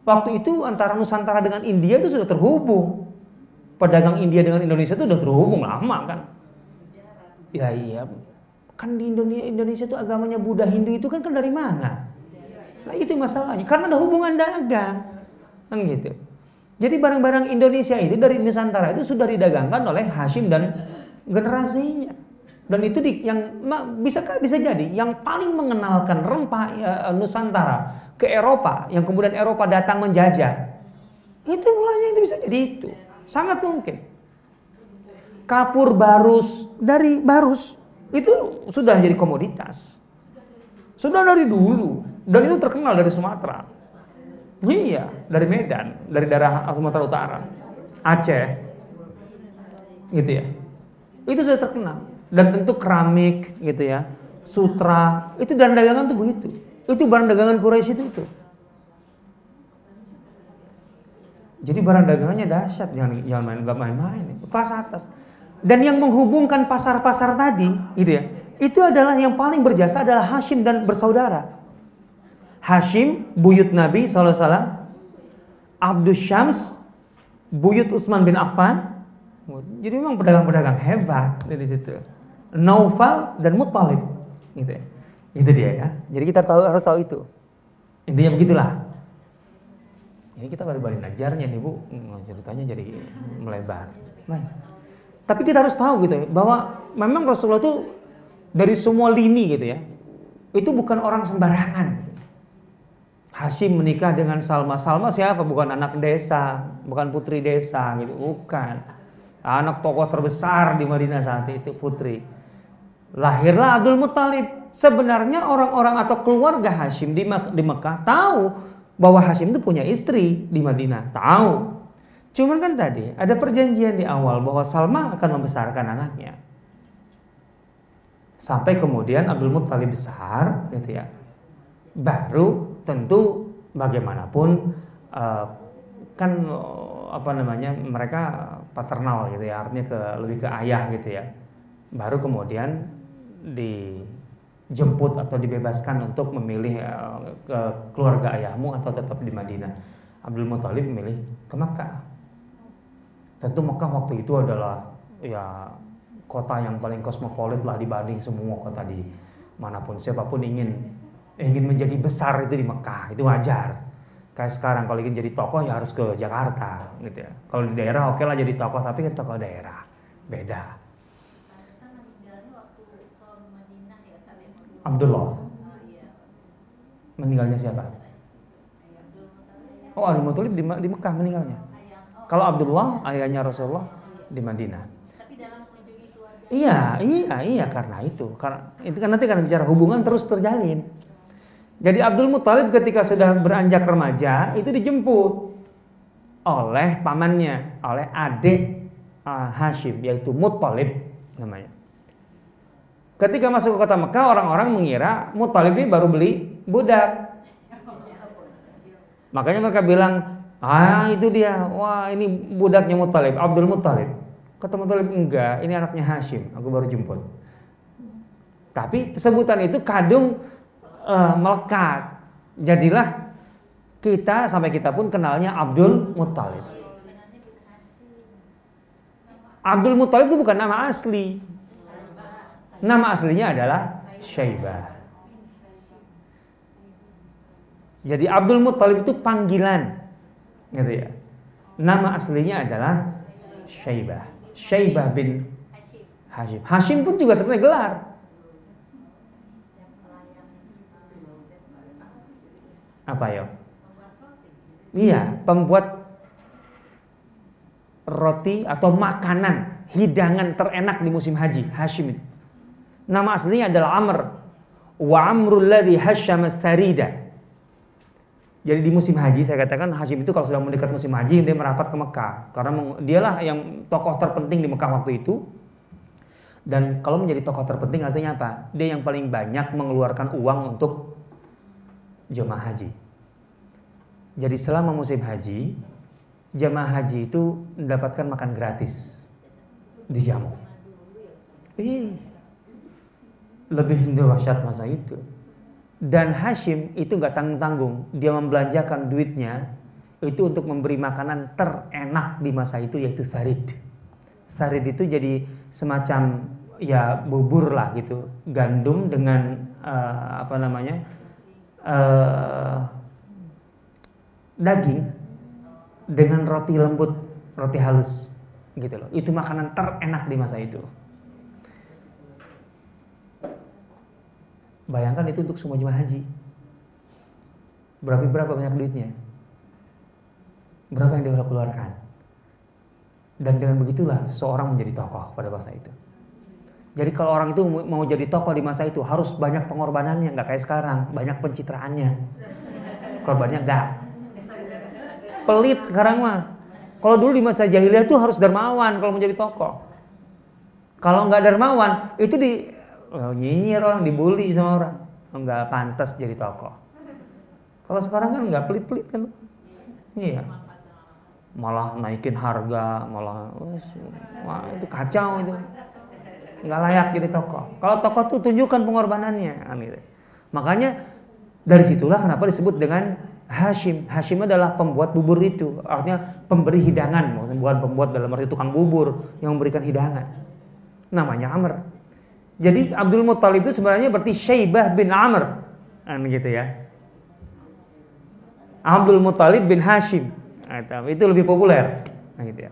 Waktu itu antara Nusantara dengan India itu sudah terhubung. Pedagang India dengan Indonesia itu sudah terhubung lama, kan? Ya iya, kan di Indonesia itu agamanya Buddha, Hindu itu kan dari mana? Nah itu masalahnya, karena ada hubungan dagang, kan gitu. Jadi barang-barang Indonesia itu dari Nusantara itu sudah didagangkan oleh Hashim dan generasinya. Dan itu bisa jadi yang paling mengenalkan rempah Nusantara ke Eropa, yang kemudian Eropa datang menjajah. Itu mulanya itu bisa jadi itu. Sangat mungkin. Kapur barus, dari barus itu sudah jadi komoditas. Sudah dari dulu, dan itu terkenal dari Sumatera. Iya, dari Medan, dari daerah Sumatera Utara, Aceh, gitu ya. Itu sudah terkenal. Dan tentu keramik, gitu ya, sutra, itu barang dagangan tuh begitu. Itu barang dagangan Quraisy itu. Jadi barang dagangannya dahsyat, jangan main-main, kelas atas. Dan yang menghubungkan pasar-pasar tadi, gitu ya, itu adalah yang paling berjasa adalah Hashim dan bersaudara. Hashim, buyut Nabi SAW, Abdus Syams, buyut Utsman bin Affan. Jadi memang pedagang-pedagang hebat dari situ. Naufal dan Muttalib, gitu ya. Itu dia ya. Jadi kita harus tahu itu. Intinya begitulah. Ini kita balik-balik ajarnya nih, Bu. Ceritanya jadi melebar. Nah, tapi kita harus tahu gitu ya, bahwa memang Rasulullah itu dari semua lini gitu ya, itu bukan orang sembarangan. Hashim menikah dengan Salma. Salma siapa? Bukan anak desa, bukan putri desa, gitu. Bukan. Anak tokoh terbesar di Madinah saat itu, putri. Lahirlah Abdul Muttalib. Sebenarnya orang-orang atau keluarga Hashim di Mekah tahu bahwa Hashim itu punya istri di Madinah. Tahu. Cuman kan tadi ada perjanjian di awal bahwa Salma akan membesarkan anaknya. Sampai kemudian Abdul Muttalib besar, gitu ya. Baru tentu bagaimanapun kan apa namanya, mereka paternal gitu ya, artinya lebih ke ayah gitu ya, baru kemudian dijemput atau dibebaskan untuk memilih ke keluarga ayahmu atau tetap di Madinah. Abdul Muttalib memilih ke Mekah. Tentu Mekah waktu itu adalah ya kota yang paling kosmopolit lah dibanding semua kota di manapun. Siapapun ingin menjadi besar itu di Mekah, itu wajar. Kayak sekarang kalau ingin jadi tokoh ya harus ke Jakarta gitu ya. Kalau di daerah oke lah jadi tokoh, tapi kan tokoh daerah beda. Abdullah meninggalnya siapa? Oh, Abdul Muttalib di Mekah meninggalnya. Kalau Abdullah ayahnya Rasulullah di Madinah. Iya, karena itu. Karena itu kan nanti kan bicara hubungan terus terjalin. Jadi Abdul Muttalib ketika sudah beranjak remaja itu dijemput oleh pamannya, oleh adik Hashim, yaitu Muttalib namanya. Ketika masuk ke kota Mekah, orang-orang mengira Muttalib ini baru beli budak. Makanya mereka bilang, ah itu dia, wah ini budaknya Muttalib, Abdul Muttalib. Kata Muttalib, enggak, ini anaknya Hashim, aku baru jemput. Tapi sebutan itu kadung melekat. Jadilah kita sampai kita pun kenalnya Abdul Muttalib. Abdul Muttalib itu bukan nama asli. Nama aslinya adalah Syaibah. Jadi Abdul Muttalib itu panggilan, gitu ya. Nama aslinya adalah Syaibah. Syaibah bin Hashim. Hashim pun juga sebenarnya gelar. apa ya? Iya, pembuat roti atau makanan hidangan terenak di musim haji, Hashim itu. Nama aslinya adalah Amr, wa Amrul ladzi hasyama sarida. Jadi di musim haji saya katakan Hashim itu kalau sudah mendekat musim haji dia merapat ke Mekah karena dialah yang tokoh terpenting di Mekah waktu itu. Dan kalau menjadi tokoh terpenting artinya apa? Dia yang paling banyak mengeluarkan uang untuk jemaah haji. Jadi selama musim haji, jemaah haji itu mendapatkan makan gratis di jamu. Lebih dahsyat masa itu. Dan Hashim itu nggak tanggung-tanggung, dia membelanjakan duitnya itu untuk memberi makanan terenak di masa itu, yaitu sarid. Sarid itu jadi semacam ya bubur lah gitu, gandum dengan apa namanya daging dengan roti lembut, roti halus gitu loh. Itu makanan terenak di masa itu. Bayangkan itu untuk semua jemaah haji. Berapa banyak duitnya? Berapa yang dia keluarkan? Dan dengan begitulah seseorang menjadi tokoh pada masa itu. Jadi kalau orang itu mau jadi tokoh di masa itu harus banyak pengorbanannya, nggak kayak sekarang, banyak pencitraannya. Korbannya nggak. Pelit sekarang mah. Kalau dulu di masa jahiliyah itu harus dermawan kalau menjadi tokoh. Kalau nggak dermawan itu nyinyir orang, dibully sama orang, nggak pantas jadi tokoh. Kalau sekarang kan nggak pelit-pelit kan, iya, malah naikin harga, malah itu kacau itu, nggak layak jadi tokoh. Kalau tokoh tuh tunjukkan pengorbanannya, gitu. Makanya dari situlah kenapa disebut dengan Hashim. Hashim adalah pembuat bubur itu, artinya pemberi hidangan, bukan pembuat dalam arti tukang bubur yang memberikan hidangan. Namanya Amr. Jadi Abdul Muttalib itu sebenarnya berarti Syaibah bin Amr, gitu ya. Abdul Muttalib bin Hashim, itu lebih populer, gitu ya.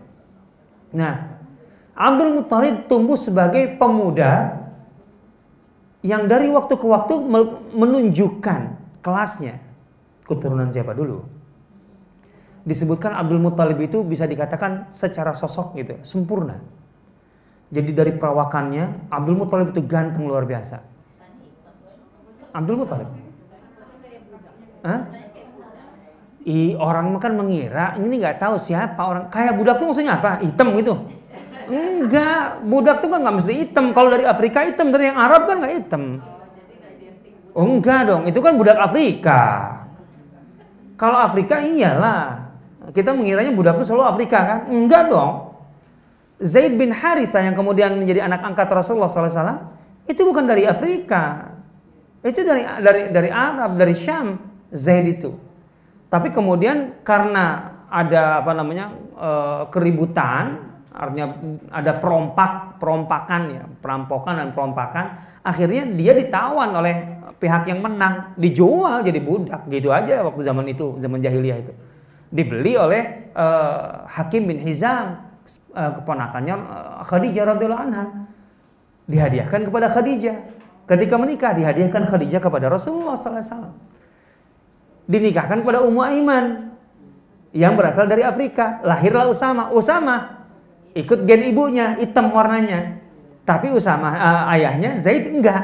Nah, Abdul Muttalib tumbuh sebagai pemuda yang dari waktu ke waktu menunjukkan kelasnya, keturunan siapa dulu. Disebutkan Abdul Muttalib itu bisa dikatakan secara sosok gitu, sempurna. Jadi dari perawakannya, Abdul Muttalib itu ganteng luar biasa. Abdul Muttalib. Orang kan mengira, ini nggak tahu siapa orang. Kayak budak tuh maksudnya apa? Hitam gitu. Enggak, budak tuh kan nggak mesti hitam. Kalau dari Afrika hitam, dari yang Arab kan nggak hitam. Oh enggak dong, itu kan budak Afrika. Kalau Afrika iyalah. Kita mengiranya budak tuh selalu Afrika kan? Enggak dong. Zaid bin Harithah yang kemudian menjadi anak angkat Rasulullah SAW itu bukan dari Afrika, itu dari Arab, dari Syam. Zaid itu, tapi kemudian karena ada apa namanya keributan, artinya ada perampokan dan perompakan, akhirnya dia ditawan oleh pihak yang menang, dijual jadi budak gitu aja waktu zaman itu, zaman jahiliyah itu, dibeli oleh Hakim bin Hizam, keponakannya Khadijah radhiyallahu anha. Dihadiahkan kepada Khadijah ketika menikah, dihadiahkan Khadijah kepada Rasulullah SAW. Dinikahkan kepada Ummu Aiman yang berasal dari Afrika. Lahirlah Usama. Usama ikut gen ibunya, hitam warnanya, tapi Usama ayahnya Zaid enggak.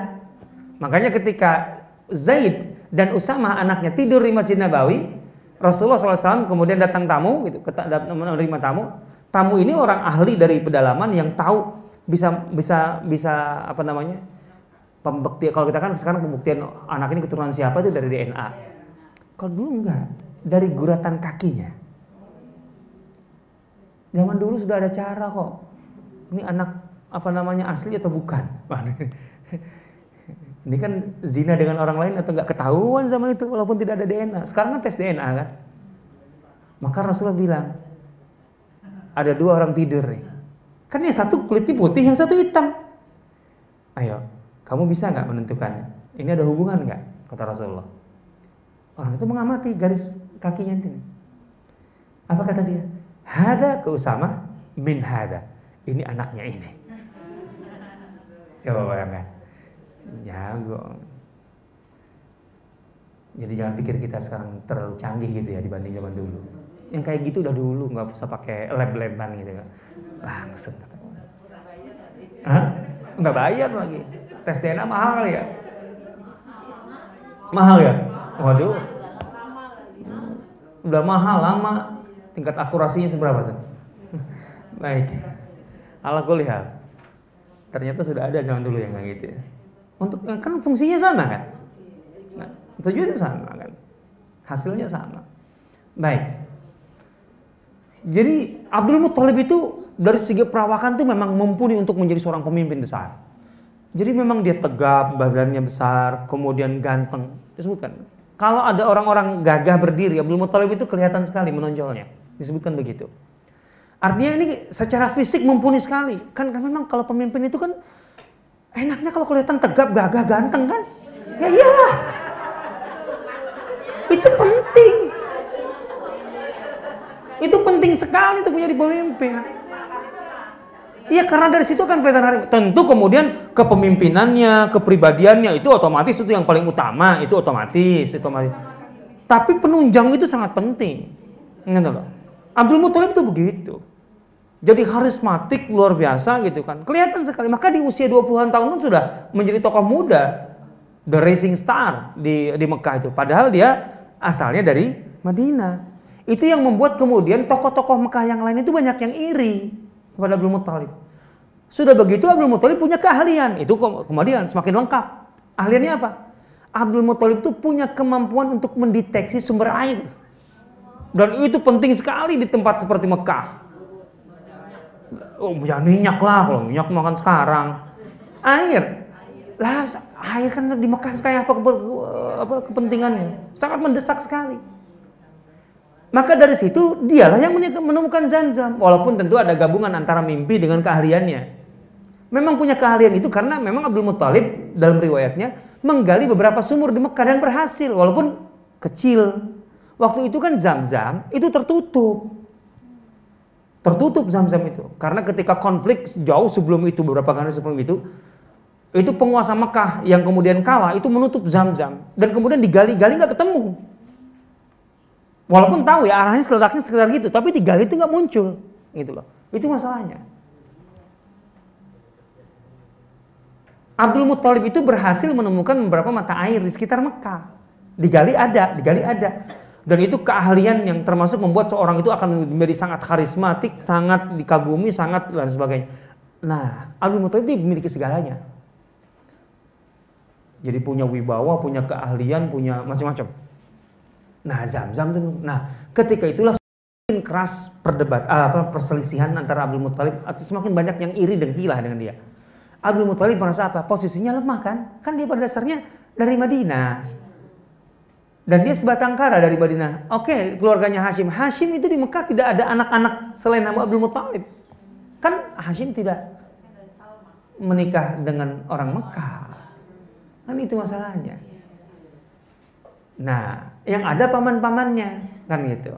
Makanya ketika Zaid dan Usama anaknya tidur di Masjid Nabawi, Rasulullah SAW kemudian datang tamu gitu, menerima tamu. Tamu ini orang ahli dari pedalaman yang tahu, bisa apa namanya, pembuktian. Kalau kita kan sekarang pembuktian anak ini keturunan siapa itu dari DNA. Kalau dulu enggak, dari guratan kakinya. Zaman dulu sudah ada cara kok. Ini anak apa namanya asli atau bukan? Ini kan zina dengan orang lain atau enggak ketahuan zaman itu walaupun tidak ada DNA. Sekarang kan tes DNA kan. Maka Rasulullah bilang, ada dua orang tidur nih, kan yang satu kulitnya putih, yang satu hitam. Ayo, kamu bisa nggak menentukannya? Ini ada hubungan nggak? Kata Rasulullah. Orang itu mengamati garis kakinya itu. Apa kata dia? Hada ke Usama min hada. Ini anaknya ini. Coba bayangkan. Jago. Jadi jangan pikir kita sekarang terlalu canggih gitu ya dibanding zaman dulu. Yang kayak gitu udah dulu, nggak usah pakai lab-laban gitu kan. Langsung katanya. Hah? Nggak bayar lagi. Tes DNA mahal kali ya? Mahal ya? Waduh. Udah mahal, lama. Tingkat akurasinya seberapa tuh? Baik. Ala kulihat. Ternyata sudah ada zaman dulu yang kayak gitu ya. Untuk kan fungsinya sama kan? Nah, tujuannya sama kan? Hasilnya sama. Baik. Jadi Abdul Muttalib itu dari segi perawakan tuh memang mumpuni untuk menjadi seorang pemimpin besar. Jadi memang dia tegap, badannya besar, kemudian ganteng. Disebutkan. Kalau ada orang-orang gagah berdiri, Abdul Muttalib itu kelihatan sekali menonjolnya. Disebutkan begitu. Artinya ini secara fisik mumpuni sekali. Kan memang kalau pemimpin itu kan enaknya kalau kelihatan tegap, gagah, ganteng kan? Ya iyalah. Itu penting. Itu penting sekali untuk menjadi pemimpin. Iya, karena dari situ akan kelihatan harim. Tentu kemudian kepemimpinannya, kepribadiannya itu otomatis itu yang paling utama, itu otomatis, otomatis. Tapi penunjang itu sangat penting. Gitu loh. Abdul Muttalib itu begitu. Jadi karismatik luar biasa gitu kan. Kelihatan sekali. Maka di usia 20-an tahun pun sudah menjadi tokoh muda. The rising star di Mekah itu. Padahal dia asalnya dari Madinah. Itu yang membuat kemudian tokoh-tokoh Mekah yang lain itu banyak yang iri kepada Abdul Muttalib. Sudah begitu Abdul Muttalib punya keahlian. Itu kemudian semakin lengkap. Ahliannya apa? Abdul Muttalib itu punya kemampuan untuk mendeteksi sumber air. Dan itu penting sekali di tempat seperti Mekah. Oh, jangan minyak lah, kalau minyak makan sekarang. Air. Lah, air kan di Mekah kayak apa kepentingannya? Sangat mendesak sekali. Maka dari situ dialah yang menemukan Zam-Zam. Walaupun tentu ada gabungan antara mimpi dengan keahliannya. Memang punya keahlian itu karena memang Abdul Muttalib dalam riwayatnya menggali beberapa sumur di Mekah dan berhasil. Walaupun kecil. Waktu itu kan Zam-Zam itu tertutup. Tertutup Zam-Zam itu. Karena ketika konflik jauh sebelum itu, beberapa generasi sebelum itu, itu penguasa Mekah yang kemudian kalah itu menutup Zam-Zam. Dan kemudian digali-gali gak ketemu. Walaupun tahu ya arahnya seletaknya sekitar gitu, tapi digali itu nggak muncul, gitu loh. Itu masalahnya. Abdul Muttalib itu berhasil menemukan beberapa mata air di sekitar Mekah. Digali ada, dan itu keahlian yang termasuk membuat seorang itu akan menjadi sangat karismatik, sangat dikagumi, sangat dan sebagainya. Nah, Abdul Muttalib itu memiliki segalanya. Jadi punya wibawa, punya keahlian, punya macam-macam. Nah, Zam-Zam itu. Nah, ketika itulah semakin keras perselisihan antara Abdul Muttalib atau semakin banyak yang iri dengkilah dengan dia. Abdul Muttalib merasa apa? Posisinya lemah kan? Kan dia pada dasarnya dari Madinah. Dan dia sebatang kara dari Madinah. Oke, keluarganya Hashim. Hashim itu di Mekah tidak ada anak-anak selain nama Abdul Muttalib. Kan Hashim tidak menikah dengan orang Mekah. Kan itu masalahnya. Nah, yang ada paman-pamannya kan gitu.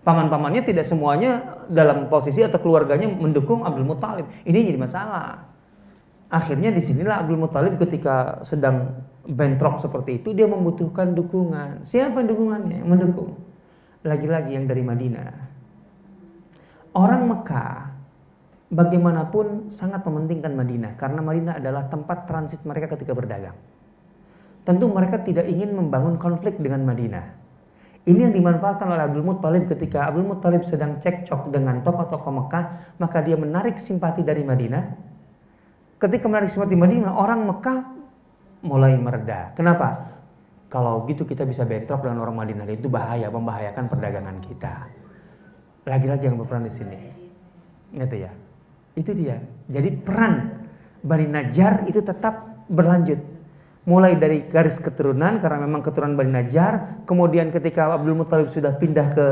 Paman-pamannya tidak semuanya dalam posisi atau keluarganya mendukung Abdul Muttalib. Ini jadi masalah. Akhirnya disinilah Abdul Muttalib ketika sedang bentrok seperti itu dia membutuhkan dukungan. Siapa dukungannya yang mendukung? Lagi-lagi yang dari Madinah. Orang Mekah bagaimanapun sangat mementingkan Madinah karena Madinah adalah tempat transit mereka ketika berdagang. Tentu mereka tidak ingin membangun konflik dengan Madinah. Ini yang dimanfaatkan oleh Abdul Muttalib ketika Abdul Muttalib sedang cekcok dengan tokoh-tokoh Mekah. Maka dia menarik simpati dari Madinah. Ketika menarik simpati Madinah, orang Mekah mulai mereda. Kenapa? Kalau gitu kita bisa bentrok dengan orang Madinah. Itu bahaya, membahayakan perdagangan kita. Lagi-lagi yang berperan di sini. Gitu ya. Itu dia. Jadi peran Bani Najjar itu tetap berlanjut. Mulai dari garis keturunan, karena memang keturunan Bani Najjar. Kemudian ketika Abdul Muttalib sudah pindah ke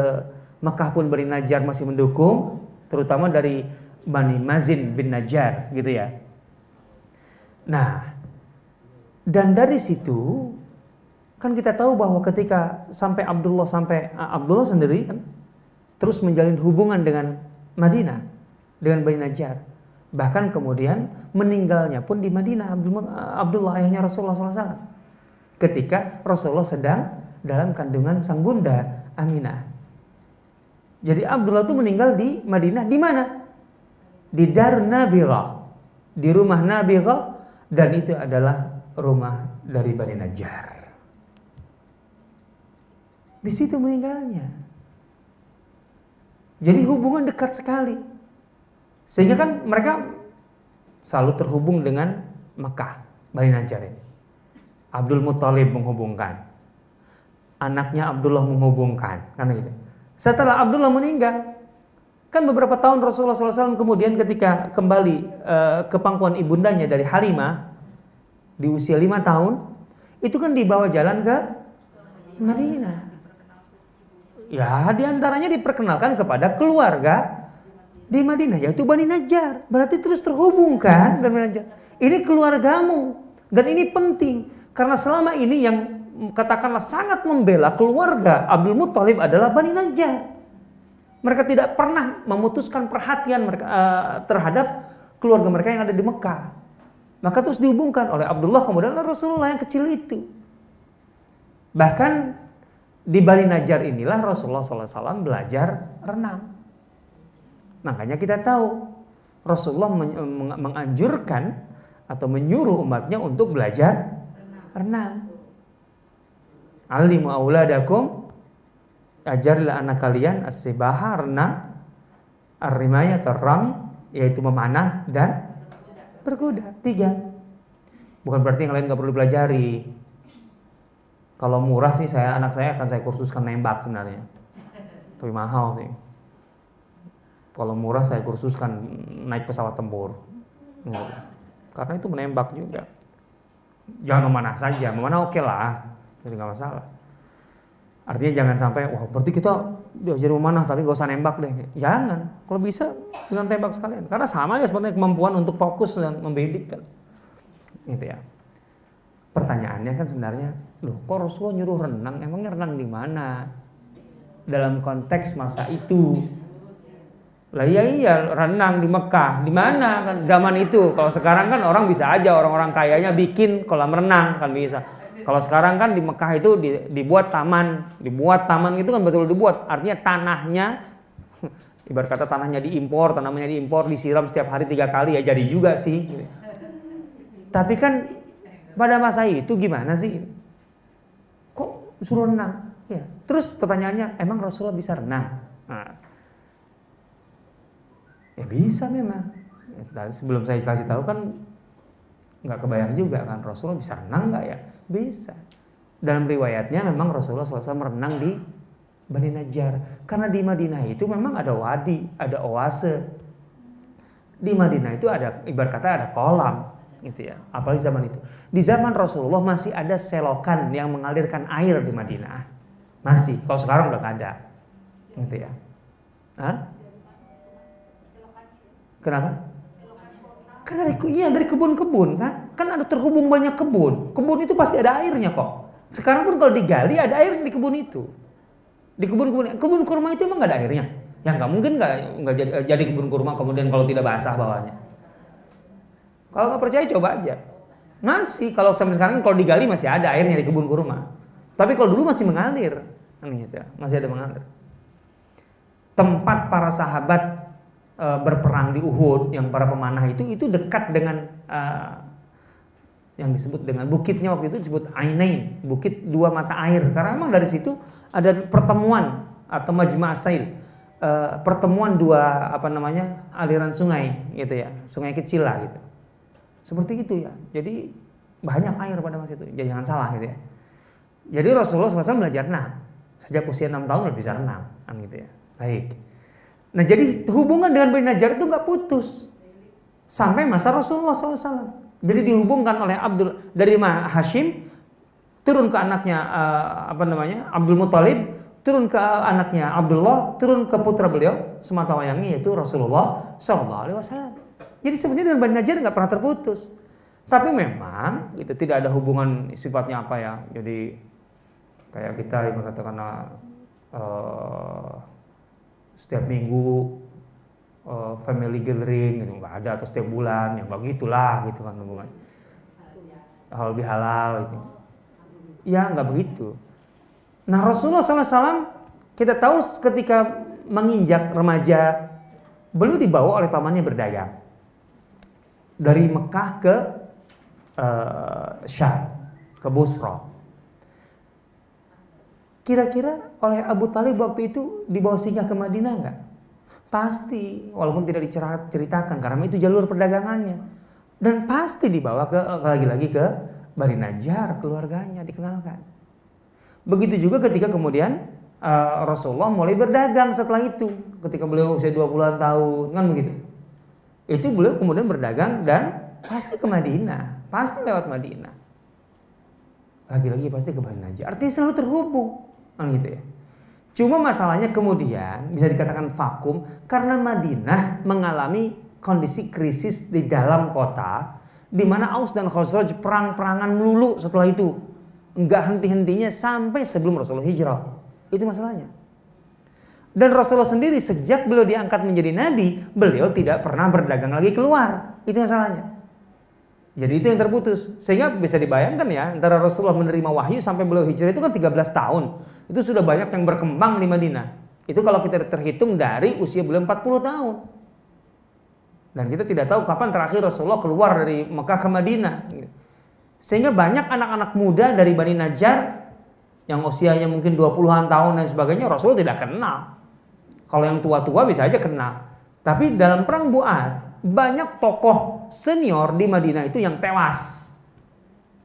Mekah pun Bani Najjar masih mendukung. Terutama dari Bani Mazin bin Najjar gitu ya. Nah, dan dari situ kan kita tahu bahwa ketika sampai Abdullah sendiri kan terus menjalin hubungan dengan Madinah, dengan Bani Najjar. Bahkan kemudian meninggalnya pun di Madinah Abdullah ayahnya Rasulullah SAW. Ketika Rasulullah sedang dalam kandungan sang bunda Aminah. Jadi Abdullah itu meninggal di Madinah. Di mana? Di Dar Nabighah, di rumah Nabighah, dan itu adalah rumah dari Bani Najjar. Di situ meninggalnya. Jadi hubungan dekat sekali. Sehingga kan mereka selalu terhubung dengan Mekah, Bani Najjar ini. Abdul Muthalib menghubungkan. Anaknya Abdullah menghubungkan, karena gitu. Setelah Abdullah meninggal, kan beberapa tahun Rasulullah SAW kemudian ketika kembali ke pangkuan ibundanya dari Halimah di usia 5 tahun, itu kan dibawa jalan ke Madinah. Ya, diantaranya diperkenalkan kepada keluarga di Madinah, yaitu Bani Najjar. Berarti terus terhubung kan dengan Bani Najjar. Ini keluargamu dan ini penting karena selama ini yang katakanlah sangat membela keluarga Abdul Muthalib adalah Bani Najjar. Mereka tidak pernah memutuskan perhatian mereka, terhadap keluarga mereka yang ada di Mekah. Maka terus dihubungkan oleh Abdullah kemudian oleh Rasulullah yang kecil itu. Bahkan di Bani Najjar inilah Rasulullah SAW belajar renang. Makanya kita tahu Rasulullah menganjurkan atau menyuruh umatnya untuk belajar renang. Alimu auladakum, ajarlah anak kalian as-sibaha, renang, ar-rimayah atau rami, yaitu memanah dan berkuda. 3. Bukan berarti yang lain nggak perlu pelajari. Kalau murah sih anak saya akan kursuskan nembak sebenarnya. Tapi mahal sih. Kalau murah saya kursuskan naik pesawat tempur. Karena itu menembak juga. Jangan memanah saja, memanah oke lah. Jadi nggak masalah. Artinya jangan sampai, wah berarti kita diajar memanah tapi gak usah nembak deh. Jangan. Kalau bisa dengan tembak sekalian. Karena sama ya sebenarnya kemampuan untuk fokus dan membidik kan. Gitu ya. Pertanyaannya kan sebenarnya, loh kok Rasulullah nyuruh renang? Emangnya renang di mana? Dalam konteks masa itu. Lah iya renang di Mekah. Di mana kan zaman itu? Kalau sekarang kan orang bisa aja orang-orang kayanya bikin kolam renang kan bisa. Kalau sekarang kan di Mekah itu dibuat taman itu kan betul dibuat. Artinya tanahnya, ibarat kata tanamannya diimpor, disiram setiap hari 3 kali ya jadi juga sih. Tapi kan pada masa itu gimana sih? Kok suruh renang? Ya. Terus pertanyaannya, emang Rasulullah bisa renang? Nah. Ya bisa memang. Dan sebelum saya kasih tahu kan nggak kebayang juga kan Rasulullah bisa renang nggak ya? Bisa. Dalam riwayatnya memang Rasulullah SAW merenang di Bani Najjar. Karena di Madinah itu memang ada wadi, ada oase. Di Madinah itu ada, ibarat kata ada kolam gitu ya. Apalagi zaman itu. Di zaman Rasulullah masih ada selokan yang mengalirkan air di Madinah. Masih. Kalau sekarang udah nggak ada. Gitu ya. Hah? Kenapa? Karena dari kebun-kebun kan ada terhubung banyak kebun. Kebun itu pasti ada airnya kok. Sekarang pun kalau digali ada air di kebun itu. Di kebun kurma itu emang nggak ada airnya. Ya nggak mungkin nggak jadi kebun kurma kemudian kalau tidak basah bawahnya. Kalau nggak percaya coba aja. Masih kalau sampai sekarang kalau digali masih ada airnya di kebun kurma. Tapi kalau dulu masih mengalir, masih ada mengalir. Tempat para sahabat berperang di Uhud yang para pemanah itu dekat dengan yang disebut dengan bukitnya waktu itu disebut Ainain, bukit 2 mata air, karena memang dari situ ada pertemuan atau majma' asail, pertemuan 2 aliran sungai gitu ya, sungai kecil lah gitu. Seperti itu ya. Jadi banyak air pada masa itu. Jadi jangan salah gitu ya. Jadi Rasulullah SAW belajar renang. Sejak usia 6 tahun udah bisa renang gitu ya. Baik. Nah jadi hubungan dengan Bani Najjar itu nggak putus sampai masa Rasulullah SAW. Jadi dihubungkan oleh Abdul dari Hashim turun ke anaknya Abdul Muthalib, turun ke anaknya Abdullah, turun ke putra beliau sematawayangnya yaitu Rasulullah SAW. Jadi sebenarnya dengan Bani Najjar nggak pernah terputus. Tapi memang itu tidak ada hubungan sifatnya apa ya. Jadi kayak kita yang mengatakan setiap minggu family gathering gitu nggak ada, atau setiap bulan ya begitulah gitu kan hubungan halal bihalal gitu. Ya nggak begitu. Nah, Rasulullah SAW kita tahu ketika menginjak remaja, beliau dibawa oleh pamannya berdaya dari Mekah ke Syam, ke Busra. Kira-kira oleh Abu Talib waktu itu dibawa singgah ke Madinah nggak? Pasti, walaupun tidak diceritakan karena itu jalur perdagangannya. Dan pasti dibawa ke lagi-lagi ke Bani Najjar, keluarganya dikenalkan. Begitu juga ketika kemudian Rasulullah mulai berdagang setelah itu. Ketika beliau usia 20-an tahun, kan begitu. Itu beliau kemudian berdagang dan pasti ke Madinah, pasti lewat Madinah. Lagi-lagi pasti ke Bani Najjar. Artinya selalu terhubung, kan gitu ya. Cuma masalahnya kemudian bisa dikatakan vakum karena Madinah mengalami kondisi krisis di dalam kota, di mana Aus dan Khazraj perang-perangan melulu setelah itu, enggak henti-hentinya sampai sebelum Rasulullah hijrah. Itu masalahnya. Dan Rasulullah sendiri sejak beliau diangkat menjadi nabi, beliau tidak pernah berdagang lagi keluar. Itu masalahnya. Jadi itu yang terputus. Sehingga bisa dibayangkan ya, antara Rasulullah menerima wahyu sampai beliau hijrah itu kan 13 tahun. Itu sudah banyak yang berkembang di Madinah. Itu kalau kita terhitung dari usia beliau 40 tahun. Dan kita tidak tahu kapan terakhir Rasulullah keluar dari Mekah ke Madinah. Sehingga banyak anak-anak muda dari Bani Najjar yang usianya mungkin 20-an tahun dan sebagainya, Rasulullah tidak kenal. Kalau yang tua-tua bisa aja kenal. Tapi dalam perang Buas, banyak tokoh senior di Madinah itu yang tewas.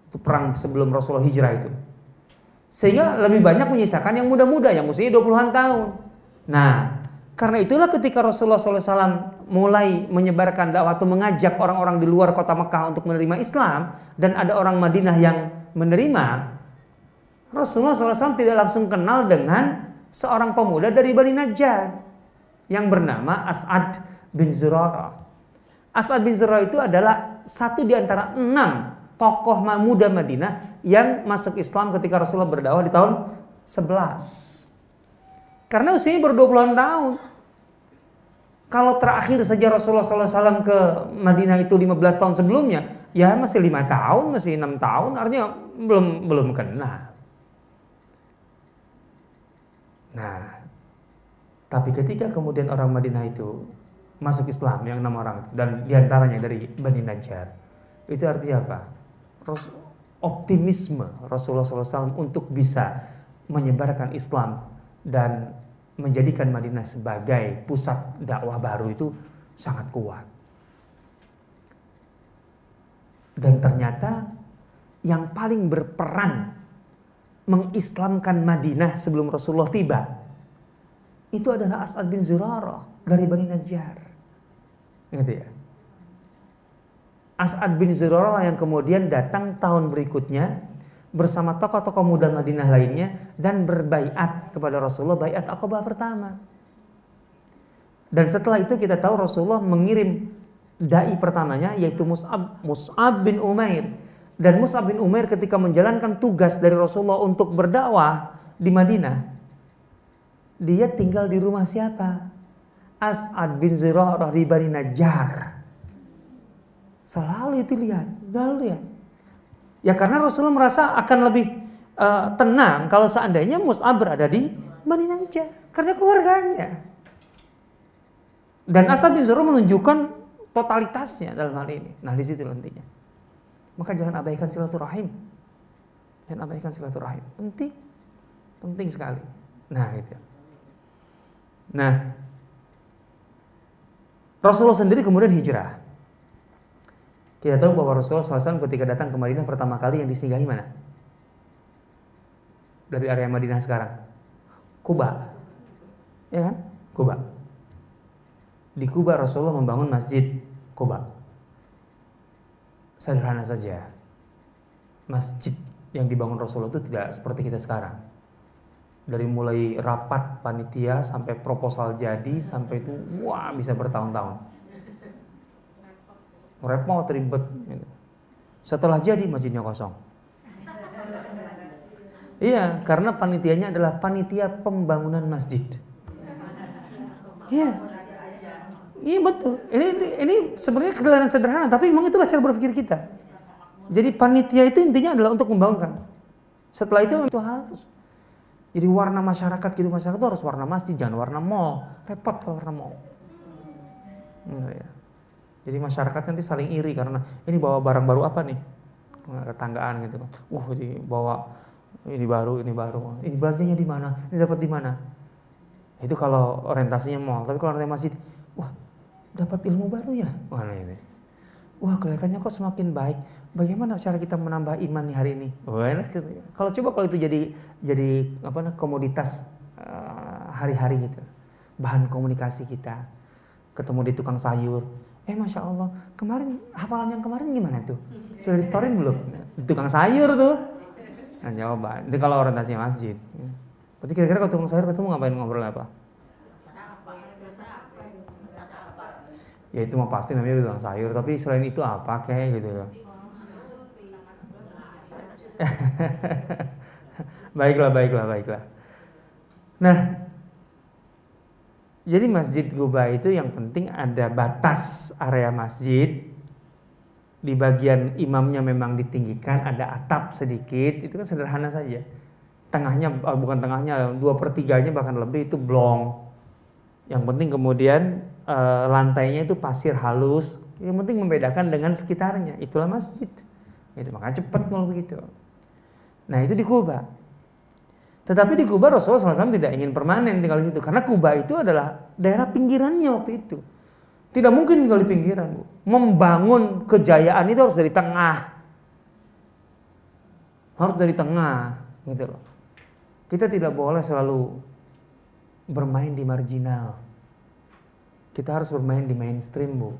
Itu perang sebelum Rasulullah hijrah itu. Sehingga lebih banyak menyisakan yang muda-muda, yang usianya 20-an tahun. Nah, karena itulah ketika Rasulullah SAW mulai menyebarkan dakwah atau mengajak orang-orang di luar kota Mekah untuk menerima Islam dan ada orang Madinah yang menerima, Rasulullah SAW tidak langsung kenal dengan seorang pemuda dari Bani Najjar yang bernama As'ad bin Zurarah. As'ad bin Zurarah itu adalah satu di antara 6 tokoh muda Madinah yang masuk Islam ketika Rasulullah berdakwah di tahun 11. Karena usianya baru 20-an tahun. Kalau terakhir saja Rasulullah SAW ke Madinah itu 15 tahun sebelumnya, ya masih 5 tahun, masih 6 tahun, artinya belum kenal. Nah, tapi ketika kemudian orang Madinah itu masuk Islam yang 6 orang dan diantaranya dari Bani Najjar, itu artinya apa? Optimisme Rasulullah SAW untuk bisa menyebarkan Islam dan menjadikan Madinah sebagai pusat dakwah baru itu sangat kuat. Dan ternyata yang paling berperan mengislamkan Madinah sebelum Rasulullah tiba itu adalah As'ad bin Zurarah dari Bani Najjar. Gitu ya. As'ad bin Zurarah yang kemudian datang tahun berikutnya bersama tokoh-tokoh muda Madinah lainnya dan berbaiat kepada Rasulullah, baiat Aqabah pertama. Dan setelah itu kita tahu Rasulullah mengirim dai pertamanya yaitu Mus'ab bin Umair. Dan Mus'ab bin Umair ketika menjalankan tugas dari Rasulullah untuk berdakwah di Madinah, dia tinggal di rumah siapa? As'ad bin Zurarah di Bani Najjar. Selalu itu lihat, selalu lihat. Ya karena Rasulullah merasa akan lebih tenang kalau seandainya Mus'ab berada di Bani Najjar karena keluarganya. Dan As'ad bin Zurarah menunjukkan totalitasnya dalam hal ini. Nah di situ nantinya. Maka jangan abaikan silaturahim. Jangan abaikan silaturahim. Penting, penting sekali. Nah gitu. Nah Rasulullah sendiri kemudian hijrah. Kita tahu bahwa Rasulullah SAW ketika datang ke Madinah pertama kali yang disinggahi mana? Dari area Madinah sekarang. Kuba. Ya kan? Kuba. Di Kuba Rasulullah membangun masjid Kuba. Sederhana saja. Masjid yang dibangun Rasulullah itu tidak seperti kita sekarang. Dari mulai rapat panitia sampai proposal jadi sampai itu wah bisa bertahun-tahun. Repot, ribet. Setelah jadi masjidnya kosong. Iya, karena panitianya adalah panitia pembangunan masjid. Iya, iya betul. Ini sebenarnya kelihatan sederhana, tapi memang itulah cara berpikir kita. Jadi panitia itu intinya adalah untuk membangunkan. Setelah itu harus. Jadi warna masyarakat, hidup masyarakat itu harus warna masjid, jangan warna mall. Repot kalau warna mall. Ya. Jadi masyarakat nanti saling iri karena ini bawa barang baru apa nih? Tetanggaan gitu. Jadi bawa ini baru. Ini belanjanya di mana? Ini dapat di mana? Itu kalau orientasinya mall. Tapi kalau orientasi masjid, dapat ilmu baru ya? Kelihatannya kok semakin baik. Bagaimana cara kita menambah iman nih hari ini? Kalau itu jadi apa, komoditas hari-hari gitu, bahan komunikasi kita. Ketemu di tukang sayur, masya Allah, kemarin hafalan yang kemarin gimana tuh? Sudah di-storein belum? Di tukang sayur tuh. Nah, jawaban itu kalau orientasinya masjid. Tapi kira-kira kalau tukang sayur ketemu ngapain, ngobrol apa? Ya itu mah pasti namanya tukang sayur, tapi selain itu apa kayak gitu ya. Baiklah. Nah, jadi Masjid Quba itu yang penting ada batas area masjid. Di bagian imamnya memang ditinggikan, ada atap sedikit, itu kan sederhana saja. Tengahnya, bukan tengahnya, 2/3-nya bahkan lebih itu blong. Yang penting kemudian lantainya itu pasir halus. Yang penting membedakan dengan sekitarnya. Itulah masjid. Itu makanya cepat kalau begitu. Nah itu di Quba. Tetapi di Quba Rasulullah SAW tidak ingin permanen tinggal di situ. Karena Quba itu adalah daerah pinggirannya waktu itu. Tidak mungkin tinggal di pinggiran. Membangun kejayaan itu harus dari tengah. Harus dari tengah. Gitu loh. Kita tidak boleh selalu bermain di marginal. Kita harus bermain di mainstream, Bu.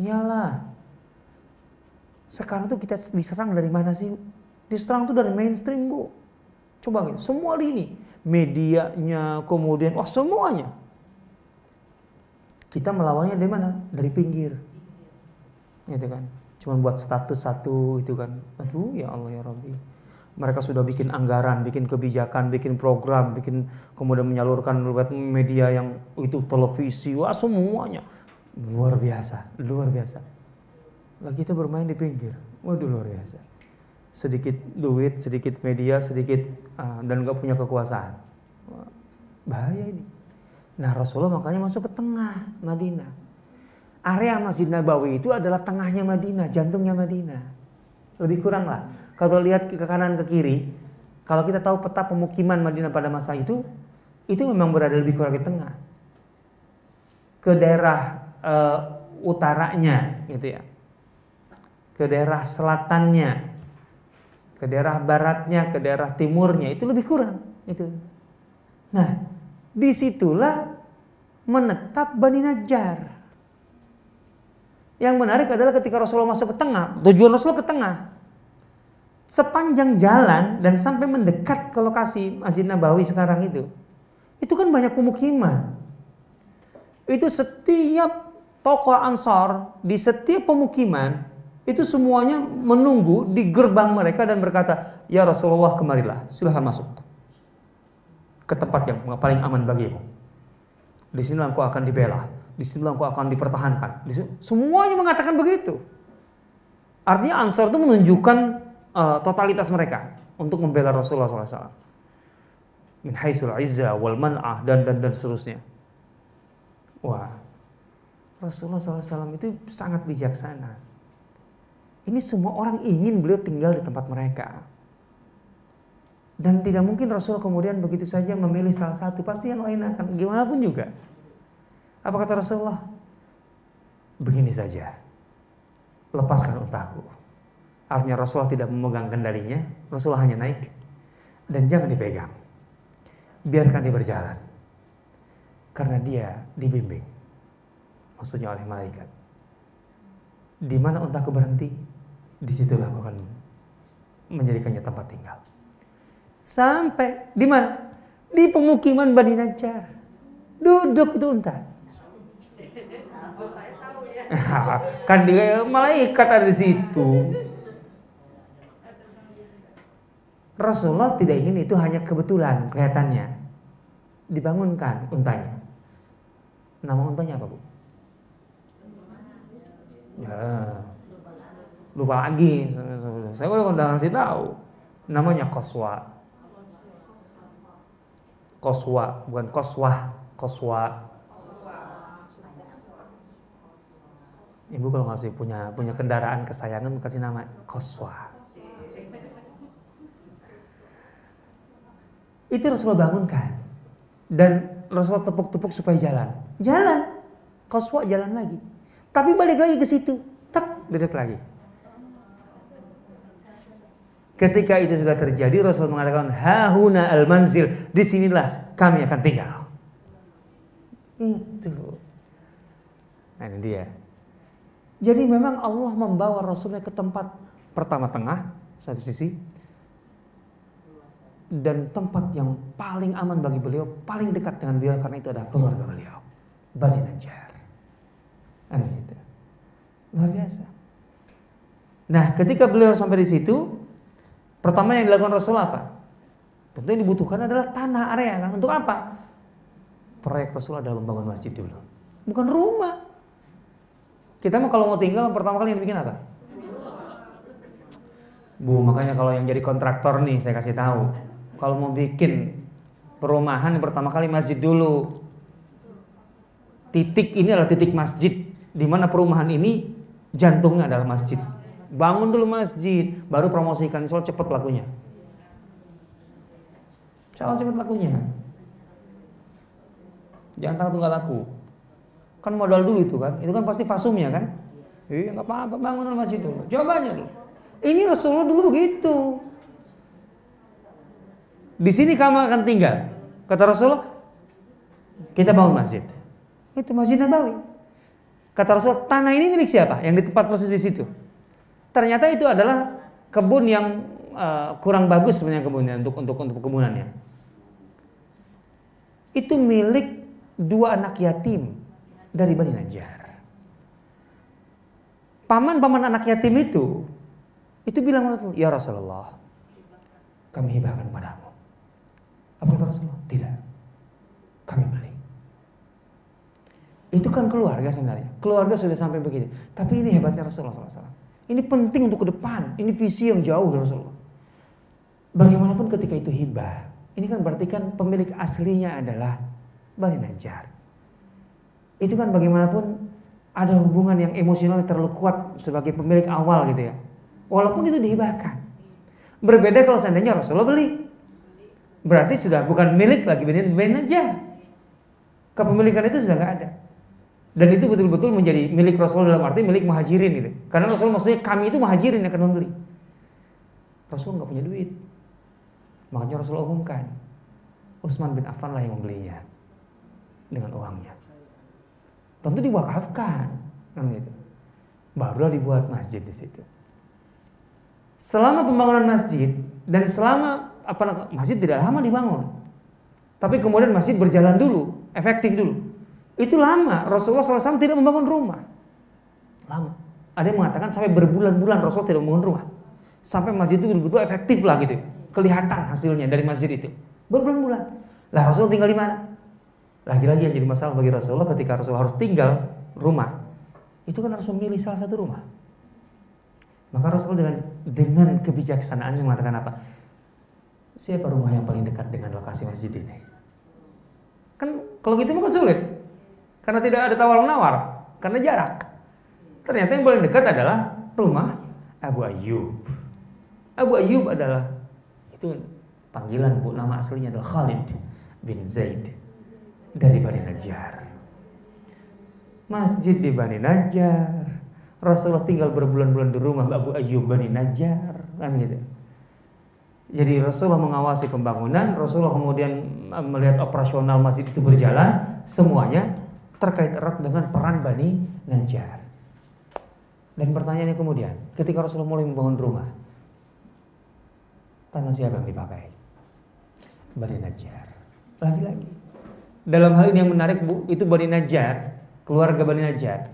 Iyalah. Sekarang tuh kita diserang dari mana sih? Diserang tuh dari mainstream, Bu. Coba gitu, semua lini, medianya, kemudian semuanya. Kita melawannya dari mana? Dari pinggir. Gitu kan. Cuman buat status satu itu kan. Aduh, ya Allah ya Rabbi. Mereka sudah bikin anggaran, bikin kebijakan, bikin program, bikin kemudian menyalurkan lewat media yang itu televisi, semuanya luar biasa. Lagi kita bermain di pinggir, luar biasa. Sedikit duit, sedikit media, sedikit dan nggak punya kekuasaan, bahaya ini. Nah Rasulullah makanya masuk ke tengah Madinah. Area Masjid Nabawi itu adalah tengahnya Madinah, jantungnya Madinah. Lebih kurang lah. Kalau lihat ke kanan ke kiri, kalau kita tahu peta pemukiman Madinah pada masa itu memang berada lebih kurang di tengah. Ke daerah utaranya, gitu ya. Ke daerah selatannya, ke daerah baratnya, ke daerah timurnya itu lebih kurang. Itu. Nah, disitulah menetap Bani Najjar. Yang menarik adalah ketika Rasulullah masuk ke tengah, tujuan Rasulullah ke tengah. Sepanjang jalan dan sampai mendekat ke lokasi Masjid Nabawi sekarang itu kan banyak pemukiman. Itu setiap tokoh Ansar di setiap pemukiman itu semuanya menunggu di gerbang mereka dan berkata, "Ya Rasulullah, kemarilah, silahkan masuk ke tempat yang paling aman bagimu. Di sini engkau akan dibela. Di sini engkau akan dipertahankan." Semuanya mengatakan begitu. Artinya Ansar itu menunjukkan totalitas mereka untuk membela Rasulullah SAW. Min haitsul izza wal man'ah dan seterusnya. Rasulullah SAW itu sangat bijaksana. Ini semua orang ingin beliau tinggal di tempat mereka. Dan tidak mungkin Rasul kemudian begitu saja memilih salah satu. Pasti yang lain akan gimana pun juga. Apa kata Rasulullah? Begini saja, lepaskan untaku. Artinya Rasulullah tidak memegang kendalinya, Rasulullah hanya naik dan jangan dipegang. Biarkan dia berjalan, karena dia dibimbing, maksudnya oleh malaikat. Di mana untaku berhenti, disitulah aku akan menjadikannya tempat tinggal. Sampai di mana? Di pemukiman Bani Najjar, duduk itu unta. Kan dia malaikat ada di situ. Rasulullah tidak ingin itu hanya kebetulan kelihatannya. Dibangunkan untanya. Nama untanya apa, Bu? Lupa lagi. Saya udah kasih tahu. Namanya Qaswa. Qaswa, bukan Qaswah, Qaswa. Ibu kalau masih punya kendaraan kesayangan kasih nama Qaswa. Itu Rasulullah bangunkan dan Rasulullah tepuk-tepuk supaya jalan. Qaswa jalan lagi, tapi balik lagi ke situ, duduk lagi. Ketika itu sudah terjadi, Rasulullah mengatakan, hahuna al-manzil, disinilah kami akan tinggal. Itu. Nah, ini dia. Jadi memang Allah membawa Rasulnya ke tempat pertama tengah, satu sisi, dan tempat yang paling aman bagi beliau, paling dekat dengan beliau, karena itu adalah keluarga beliau, Bani Najjar. Itu. Luar biasa. Nah, ketika beliau sampai di situ, pertama yang dilakukan Rasul apa? Tentu yang dibutuhkan adalah tanah area, kan? Untuk apa? Proyek Rasul adalah membangun masjid dulu, bukan rumah. Kita mah kalau mau tinggal, pertama kali yang bikin apa? Bu, makanya kalau yang jadi kontraktor nih, saya kasih tahu. Kalau mau bikin perumahan, yang pertama kali masjid dulu. Titik ini adalah titik masjid, di mana perumahan ini jantungnya adalah masjid. Bangun dulu masjid, baru promosikan. Soal cepat lakunya. Jangan takut nggak laku. Kan modal dulu itu kan. Itu kan pasti fasumnya kan. Iya nggak apa-apa, bangun dulu masjid dulu. Jawabannya dulu. Ini Rasulullah dulu begitu. Di sini kamu akan tinggal. Kata Rasulullah, kita bangun masjid. Itu Masjid Nabawi. Kata Rasulullah, tanah ini milik siapa? Yang di tempat persis di situ. Ternyata itu adalah kebun yang kurang bagus sebenarnya kebunnya untuk kebunannya. Itu milik dua anak yatim dari Bani Najjar. Paman-paman anak yatim itu bilang Rasulullah, ya Rasulullah, kami hibahkan padamu. Apa kata Rasulullah? Tidak, kami beli. Itu kan keluarga sebenarnya. Keluarga sudah sampai begitu. Tapi ini hebatnya Rasulullah SAW. Ini penting untuk ke depan. Ini visi yang jauh dari Rasulullah. Bagaimanapun ketika itu hibah, ini kan berarti kan pemilik aslinya adalah Bani Najjar. Itu kan bagaimanapun ada hubungan yang emosionalnya terlalu kuat sebagai pemilik awal gitu ya. Walaupun itu dihibahkan. Berbeda kalau seandainya Rasulullah beli. Berarti sudah bukan milik lagi Bani Najjar. Kepemilikan itu sudah nggak ada. Dan itu betul-betul menjadi milik Rasul dalam arti milik muhajirin gitu. Karena Rasul maksudnya kami itu muhajirin yang akan membeli. Rasul nggak punya duit, makanya Rasul umumkan Utsman bin Affan lah yang membelinya dengan uangnya. Tentu diwakafkan, gitu. Barulah dibuat masjid di situ. Selama pembangunan masjid dan selama masjid tidak lama dibangun, tapi kemudian masjid berjalan dulu, efektif dulu. Itu lama, Rasulullah SAW tidak membangun rumah. Lama. Ada yang mengatakan sampai berbulan-bulan Rasul tidak membangun rumah. Sampai masjid itu betul-betul efektif lah gitu. Kelihatan hasilnya dari masjid itu. Berbulan-bulan. Lah Rasul tinggal di mana? Lagi-lagi yang jadi masalah bagi Rasulullah ketika Rasul harus tinggal rumah. Itu kan harus memilih salah satu rumah. Maka Rasul dengan kebijaksanaannya mengatakan apa? Siapa rumah yang paling dekat dengan lokasi masjid ini? Kan kalau gitu maka sulit. Karena tidak ada tawar-menawar, karena jarak. Ternyata yang paling dekat adalah rumah Abu Ayyub. Abu Ayyub adalah, itu panggilan bu, nama aslinya adalah Khalid bin Zaid dari Bani Najjar. Masjid di Bani Najjar, Rasulullah tinggal berbulan-bulan di rumah Abu Ayyub Bani Najjar, kan gitu. Jadi Rasulullah mengawasi pembangunan, Rasulullah kemudian melihat operasional masjid itu berjalan, semuanya terkait erat dengan peran Bani Najjar. Dan pertanyaannya kemudian, ketika Rasulullah mulai membangun rumah, tanah siapa yang dipakai? Bani Najjar. Lagi-lagi. Dalam hal ini yang menarik bu, itu Bani Najjar, keluarga Bani Najjar.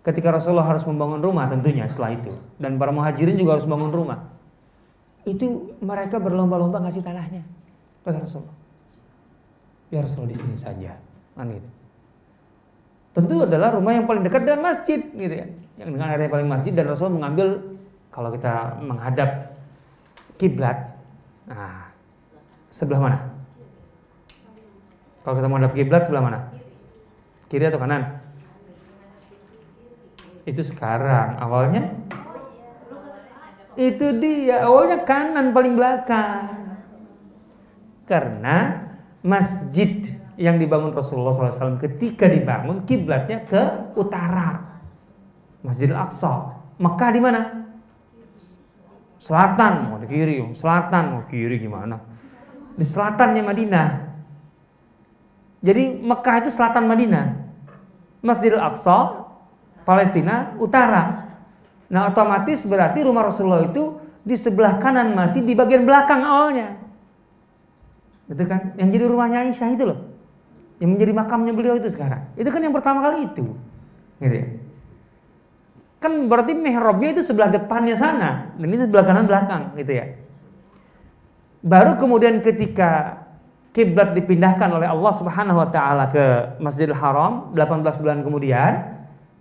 Ketika Rasulullah harus membangun rumah tentunya setelah itu, dan para muhajirin juga harus membangun rumah, itu mereka berlomba-lomba ngasih tanahnya kepada Rasulullah. Ya Rasulullah di sini saja, kan gitu. Tentu adalah rumah yang paling dekat dengan masjid gitu ya. Yang dengan area paling masjid dan Rasul mengambil kalau kita menghadap kiblat. Nah, sebelah mana? Kalau kita menghadap kiblat sebelah mana? Kiri atau kanan? Itu sekarang. Awalnya? Itu dia. Awalnya kanan paling belakang. Karena masjid yang dibangun Rasulullah SAW ketika dibangun kiblatnya ke utara. Masjidil Aqsa. Mekah di mana? Selatan, mau di kiri. Selatan, mau kiri gimana? Di selatannya Madinah. Jadi Mekah itu selatan Madinah. Masjidil Aqsa Palestina utara. Nah, otomatis berarti rumah Rasulullah itu di sebelah kanan masjid, di bagian belakang awalnya. Betul kan? Yang jadi rumahnya Aisyah itu loh. Yang menjadi makamnya beliau itu sekarang. Itu kan yang pertama kali itu. Gitu ya. Kan berarti mihrabnya itu sebelah depannya sana, dan itu sebelah kanan belakang gitu ya. Baru kemudian ketika kiblat dipindahkan oleh Allah Subhanahu wa taala ke Masjidil Haram 18 bulan kemudian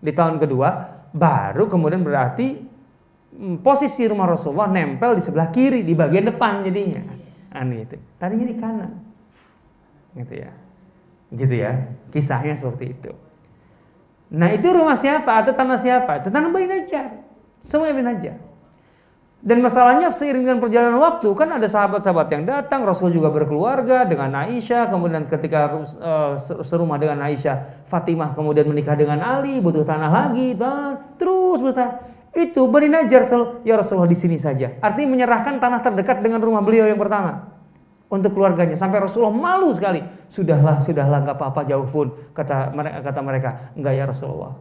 di tahun kedua, baru kemudian berarti posisi rumah Rasulullah nempel di sebelah kiri, di bagian depan jadinya. Aneh itu. Tadinya di kanan. Gitu ya. Gitu ya. Kisahnya seperti itu. Nah, itu rumah siapa atau tanah siapa? Itu tanah Ibn Hajar. Semuanya Ibn Hajar. Dan masalahnya seiring dengan perjalanan waktu kan ada sahabat-sahabat yang datang, Rasul juga berkeluarga dengan Aisyah, kemudian ketika serumah dengan Aisyah, Fatimah kemudian menikah dengan Ali, butuh tanah lagi, dan terus bertanya. Itu Ibn Hajar selalu, ya Rasulullah di sini saja. Artinya menyerahkan tanah terdekat dengan rumah beliau yang pertama untuk keluarganya, sampai Rasulullah malu sekali. Sudahlah, nggak apa-apa jauh pun, kata mereka. Enggak ya Rasulullah,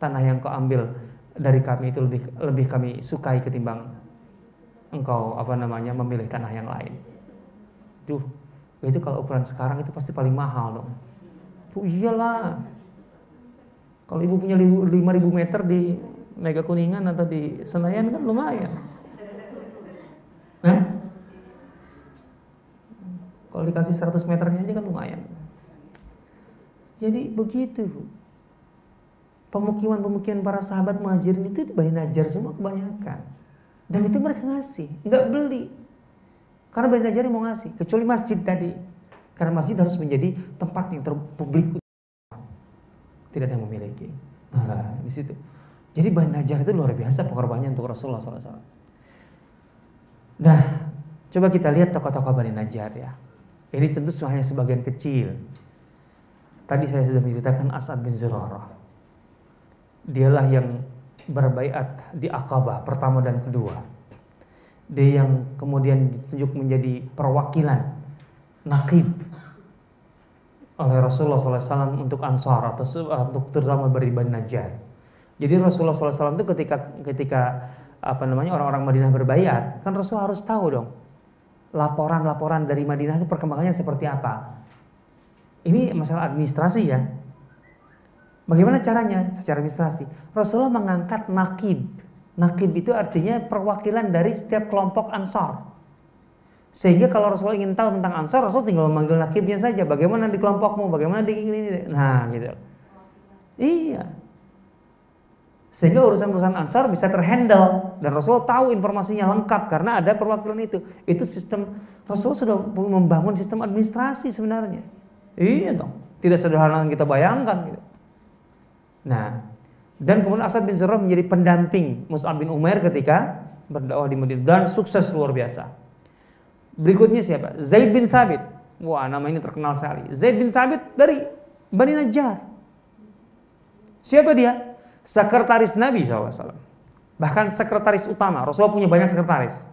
tanah yang kau ambil dari kami itu lebih kami sukai ketimbang engkau memilih tanah yang lain. Duh, itu kalau ukuran sekarang itu pasti paling mahal dong. Tuh iyalah. Kalau ibu punya 5.000 meter di Mega Kuningan atau di Senayan kan lumayan. Nah, kalau dikasih 100 meternya aja kan lumayan. Jadi begitu. Pemukiman para sahabat Muhajirin itu di Bani Najjar semua kebanyakan. Dan itu mereka ngasih, nggak beli. Karena Bani Najjar mau ngasih, kecuali masjid tadi. Karena masjid harus menjadi tempat yang terpublik. Tidak ada yang memiliki. Nah, di situ. Jadi Bani Najjar itu luar biasa pengorbanannya untuk Rasulullah SAW. Nah, coba kita lihat tokoh-tokoh Bani Najjar ya. Ini tentu hanya sebagian kecil. Tadi saya sudah menceritakan As'ad bin Zurarah. Dialah yang berbaiat di Aqabah pertama dan kedua. Dia yang kemudian ditunjuk menjadi perwakilan naqib oleh Rasulullah SAW untuk Ansar atau untuk terutama dari Bani Najjar. Jadi Rasulullah SAW itu ketika orang-orang Madinah berbaiat, kan Rasul harus tahu dong. Laporan-laporan dari Madinah itu perkembangannya seperti apa? Ini masalah administrasi ya. Bagaimana caranya? Secara administrasi. Rasulullah mengangkat naqib. Naqib itu artinya perwakilan dari setiap kelompok Ansar. Sehingga kalau Rasulullah ingin tahu tentang Ansar, Rasul tinggal memanggil naqibnya saja. Bagaimana di kelompokmu? Bagaimana di ini? Nah, gitu. Iya. Sehingga urusan-urusan Ansar bisa terhandle dan Rasulullah tahu informasinya lengkap karena ada perwakilan itu. Itu sistem Rasulullah sudah membangun sistem administrasi sebenarnya. Iya dong, tidak sederhana yang kita bayangkan gitu. Nah, dan kemudian As'ad bin Zurarah menjadi pendamping Mus'ab bin Umair ketika berdakwah di Madinah dan sukses luar biasa. Berikutnya siapa? Zaid bin Sabit. Wah, nama ini terkenal sekali. Zaid bin Sabit dari Bani Najjar. Siapa dia? Sekretaris Nabi SAW. Bahkan sekretaris utama. Rasulullah punya banyak sekretaris.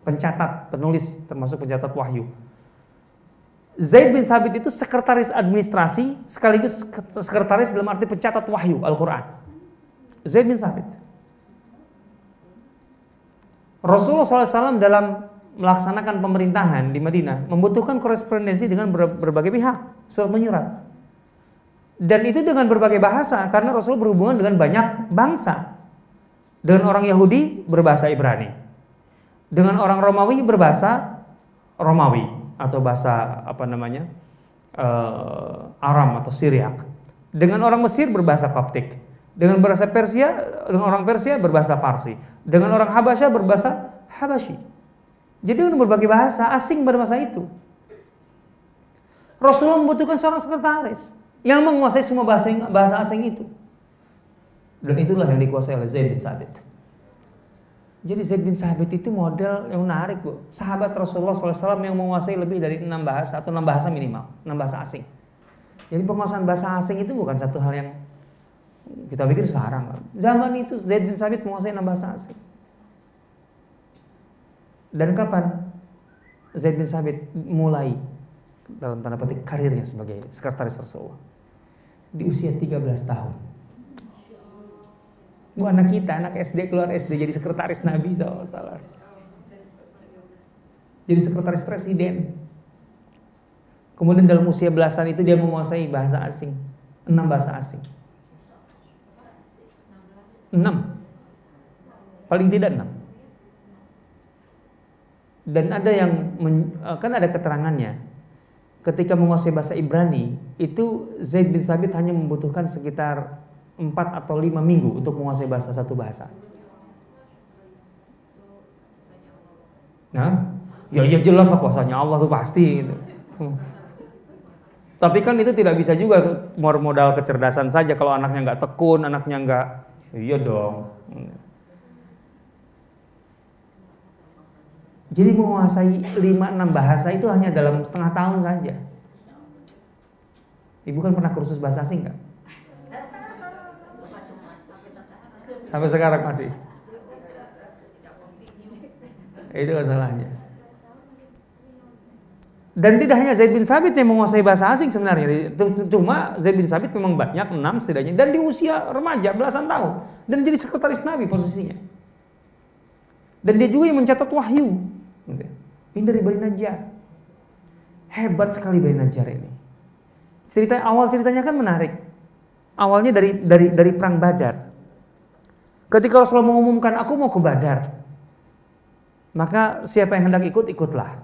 Pencatat, penulis, termasuk pencatat wahyu. Zaid bin Sabit itu sekretaris administrasi, sekaligus sekretaris dalam arti pencatat wahyu Al-Quran. Zaid bin Sabit. Rasulullah SAW dalam melaksanakan pemerintahan di Madinah membutuhkan korespondensi dengan berbagai pihak. Surat menyurat. Dan itu dengan berbagai bahasa karena Rasul berhubungan dengan banyak bangsa. Dengan orang Yahudi berbahasa Ibrani. Dengan orang Romawi berbahasa Romawi atau bahasa Aram atau Syriak. Dengan orang Mesir berbahasa Koptik. Dengan bahasa Persia, dengan orang Persia berbahasa Parsi. Dengan orang Habasyah berbahasa Habasyi. Jadi dengan berbagai bahasa asing pada masa itu. Rasulullah membutuhkan seorang sekretaris yang menguasai semua bahasa asing itu. Dan itulah yang dikuasai oleh Zaid bin Sabit. Jadi Zaid bin Sabit itu model yang menarik, Bu. Sahabat Rasulullah SAW yang menguasai lebih dari 6 bahasa atau 6 bahasa minimal, 6 bahasa asing. Jadi penguasaan bahasa asing itu bukan satu hal yang kita pikir sekarang. Zaman itu Zaid bin Sabit menguasai 6 bahasa asing. Dan kapan Zaid bin Sabit mulai dalam tanda petik karirnya sebagai sekretaris Rasulullah? Di usia 13 tahun. Bu, anak kita, anak SD, keluar SD jadi sekretaris Nabi SAW. Jadi sekretaris presiden. Kemudian dalam usia belasan itu dia menguasai bahasa asing. 6 bahasa asing. 6. Paling tidak 6. Dan ada yang, kan ada keterangannya. Ketika menguasai bahasa Ibrani, itu Zaid bin Sabit hanya membutuhkan sekitar 4 atau 5 minggu untuk menguasai satu bahasa. Nah, ya jelas lah kuasanya Allah tuh pasti gitu. Tapi kan itu tidak bisa juga modal kecerdasan saja kalau anaknya nggak tekun, anaknya nggak, iya dong. Jadi menguasai 5-6 bahasa itu hanya dalam setengah tahun saja. Ibu kan pernah kursus bahasa asing nggak? Sampai sekarang masih. Itu masalahnya. Dan tidak hanya Zaid bin Sabit yang menguasai bahasa asing sebenarnya. Cuma Zaid bin Sabit memang banyak, 6 setidaknya. Dan di usia remaja belasan tahun. Dan jadi sekretaris Nabi posisinya. Dan dia juga yang mencatat wahyu. Ini dari Bani Najjar. Hebat sekali Bani Najjar ini. Awal ceritanya kan menarik. Awalnya dari Perang Badar. Ketika Rasulullah mengumumkan, aku mau ke Badar, maka siapa yang hendak ikut, ikutlah.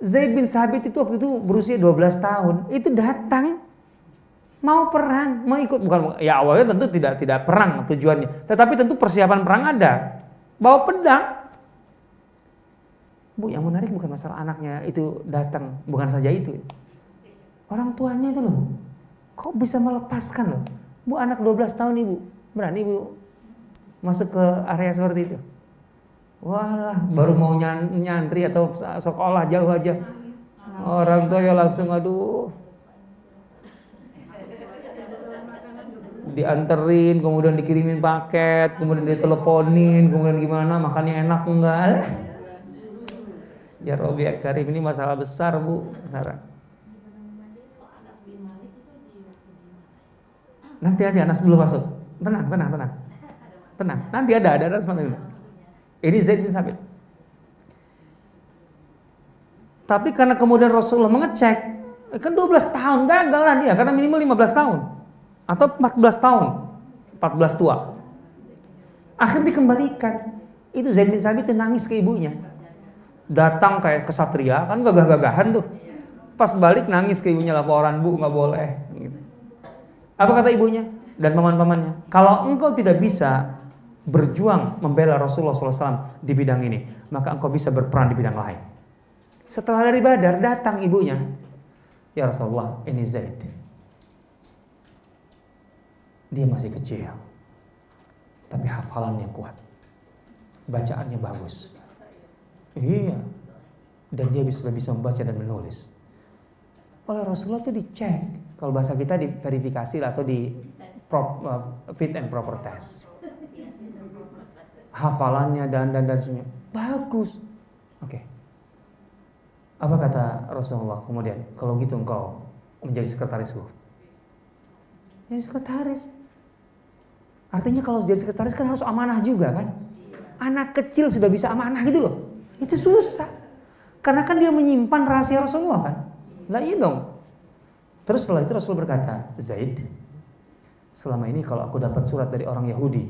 Zaid bin Sabit itu waktu itu berusia 12 tahun, itu datang, mau perang, mau ikut. Bukan, ya awalnya tentu tidak perang tujuannya, tetapi tentu persiapan perang ada, bawa pedang. Bu, yang menarik bukan masalah anaknya itu datang, bukan saja itu. Orang tuanya itu loh, kok bisa melepaskan loh. Bu, anak 12 tahun ibu. Berani ibu masuk ke area seperti itu? Walah, baru mau nyantri atau sekolah jauh aja. Orang tua ya langsung aduh. Dianterin, kemudian dikirimin paket, kemudian diteleponin, kemudian gimana, makannya enak enggak? Lah. Ya Robi Karim, ini masalah besar Bu. Nanti Anas belum masuk. Tenang. Nanti ada semuanya. Ini Zaid bin Sabit. Tapi karena kemudian Rasulullah mengecek, kan 12 tahun gagal lah dia, karena minimal 15 tahun atau 14 tahun, 14 tua. Akhirnya dikembalikan. Itu Zaid bin Sabit itu nangis ke ibunya. Datang kayak kesatria, kan gagah-gagahan tuh. Pas balik nangis ke ibunya, laporan, Bu, nggak boleh. Gitu. Apa kata ibunya? Dan paman-pamannya, kalau engkau tidak bisa berjuang membela Rasulullah SAW di bidang ini, maka engkau bisa berperan di bidang lain. Setelah dari Badar datang ibunya, ya Rasulullah, ini Zaid, dia masih kecil, tapi hafalannya kuat, bacaannya bagus, iya, dan dia bisa membaca dan menulis. Oleh Rasulullah itu dicek, kalau bahasa kita diverifikasi atau di fit and proper test. Hafalannya dan semuanya bagus. Oke. Apa kata Rasulullah kemudian? Kalau gitu engkau menjadi sekretarisku. Jadi sekretaris. Artinya kalau jadi sekretaris kan harus amanah juga kan? Anak kecil sudah bisa amanah gitu loh. Itu susah. Karena kan dia menyimpan rahasia Rasulullah kan? Lah iya dong. Terus setelah itu Rasul berkata, Zaid, selama ini kalau aku dapat surat dari orang Yahudi,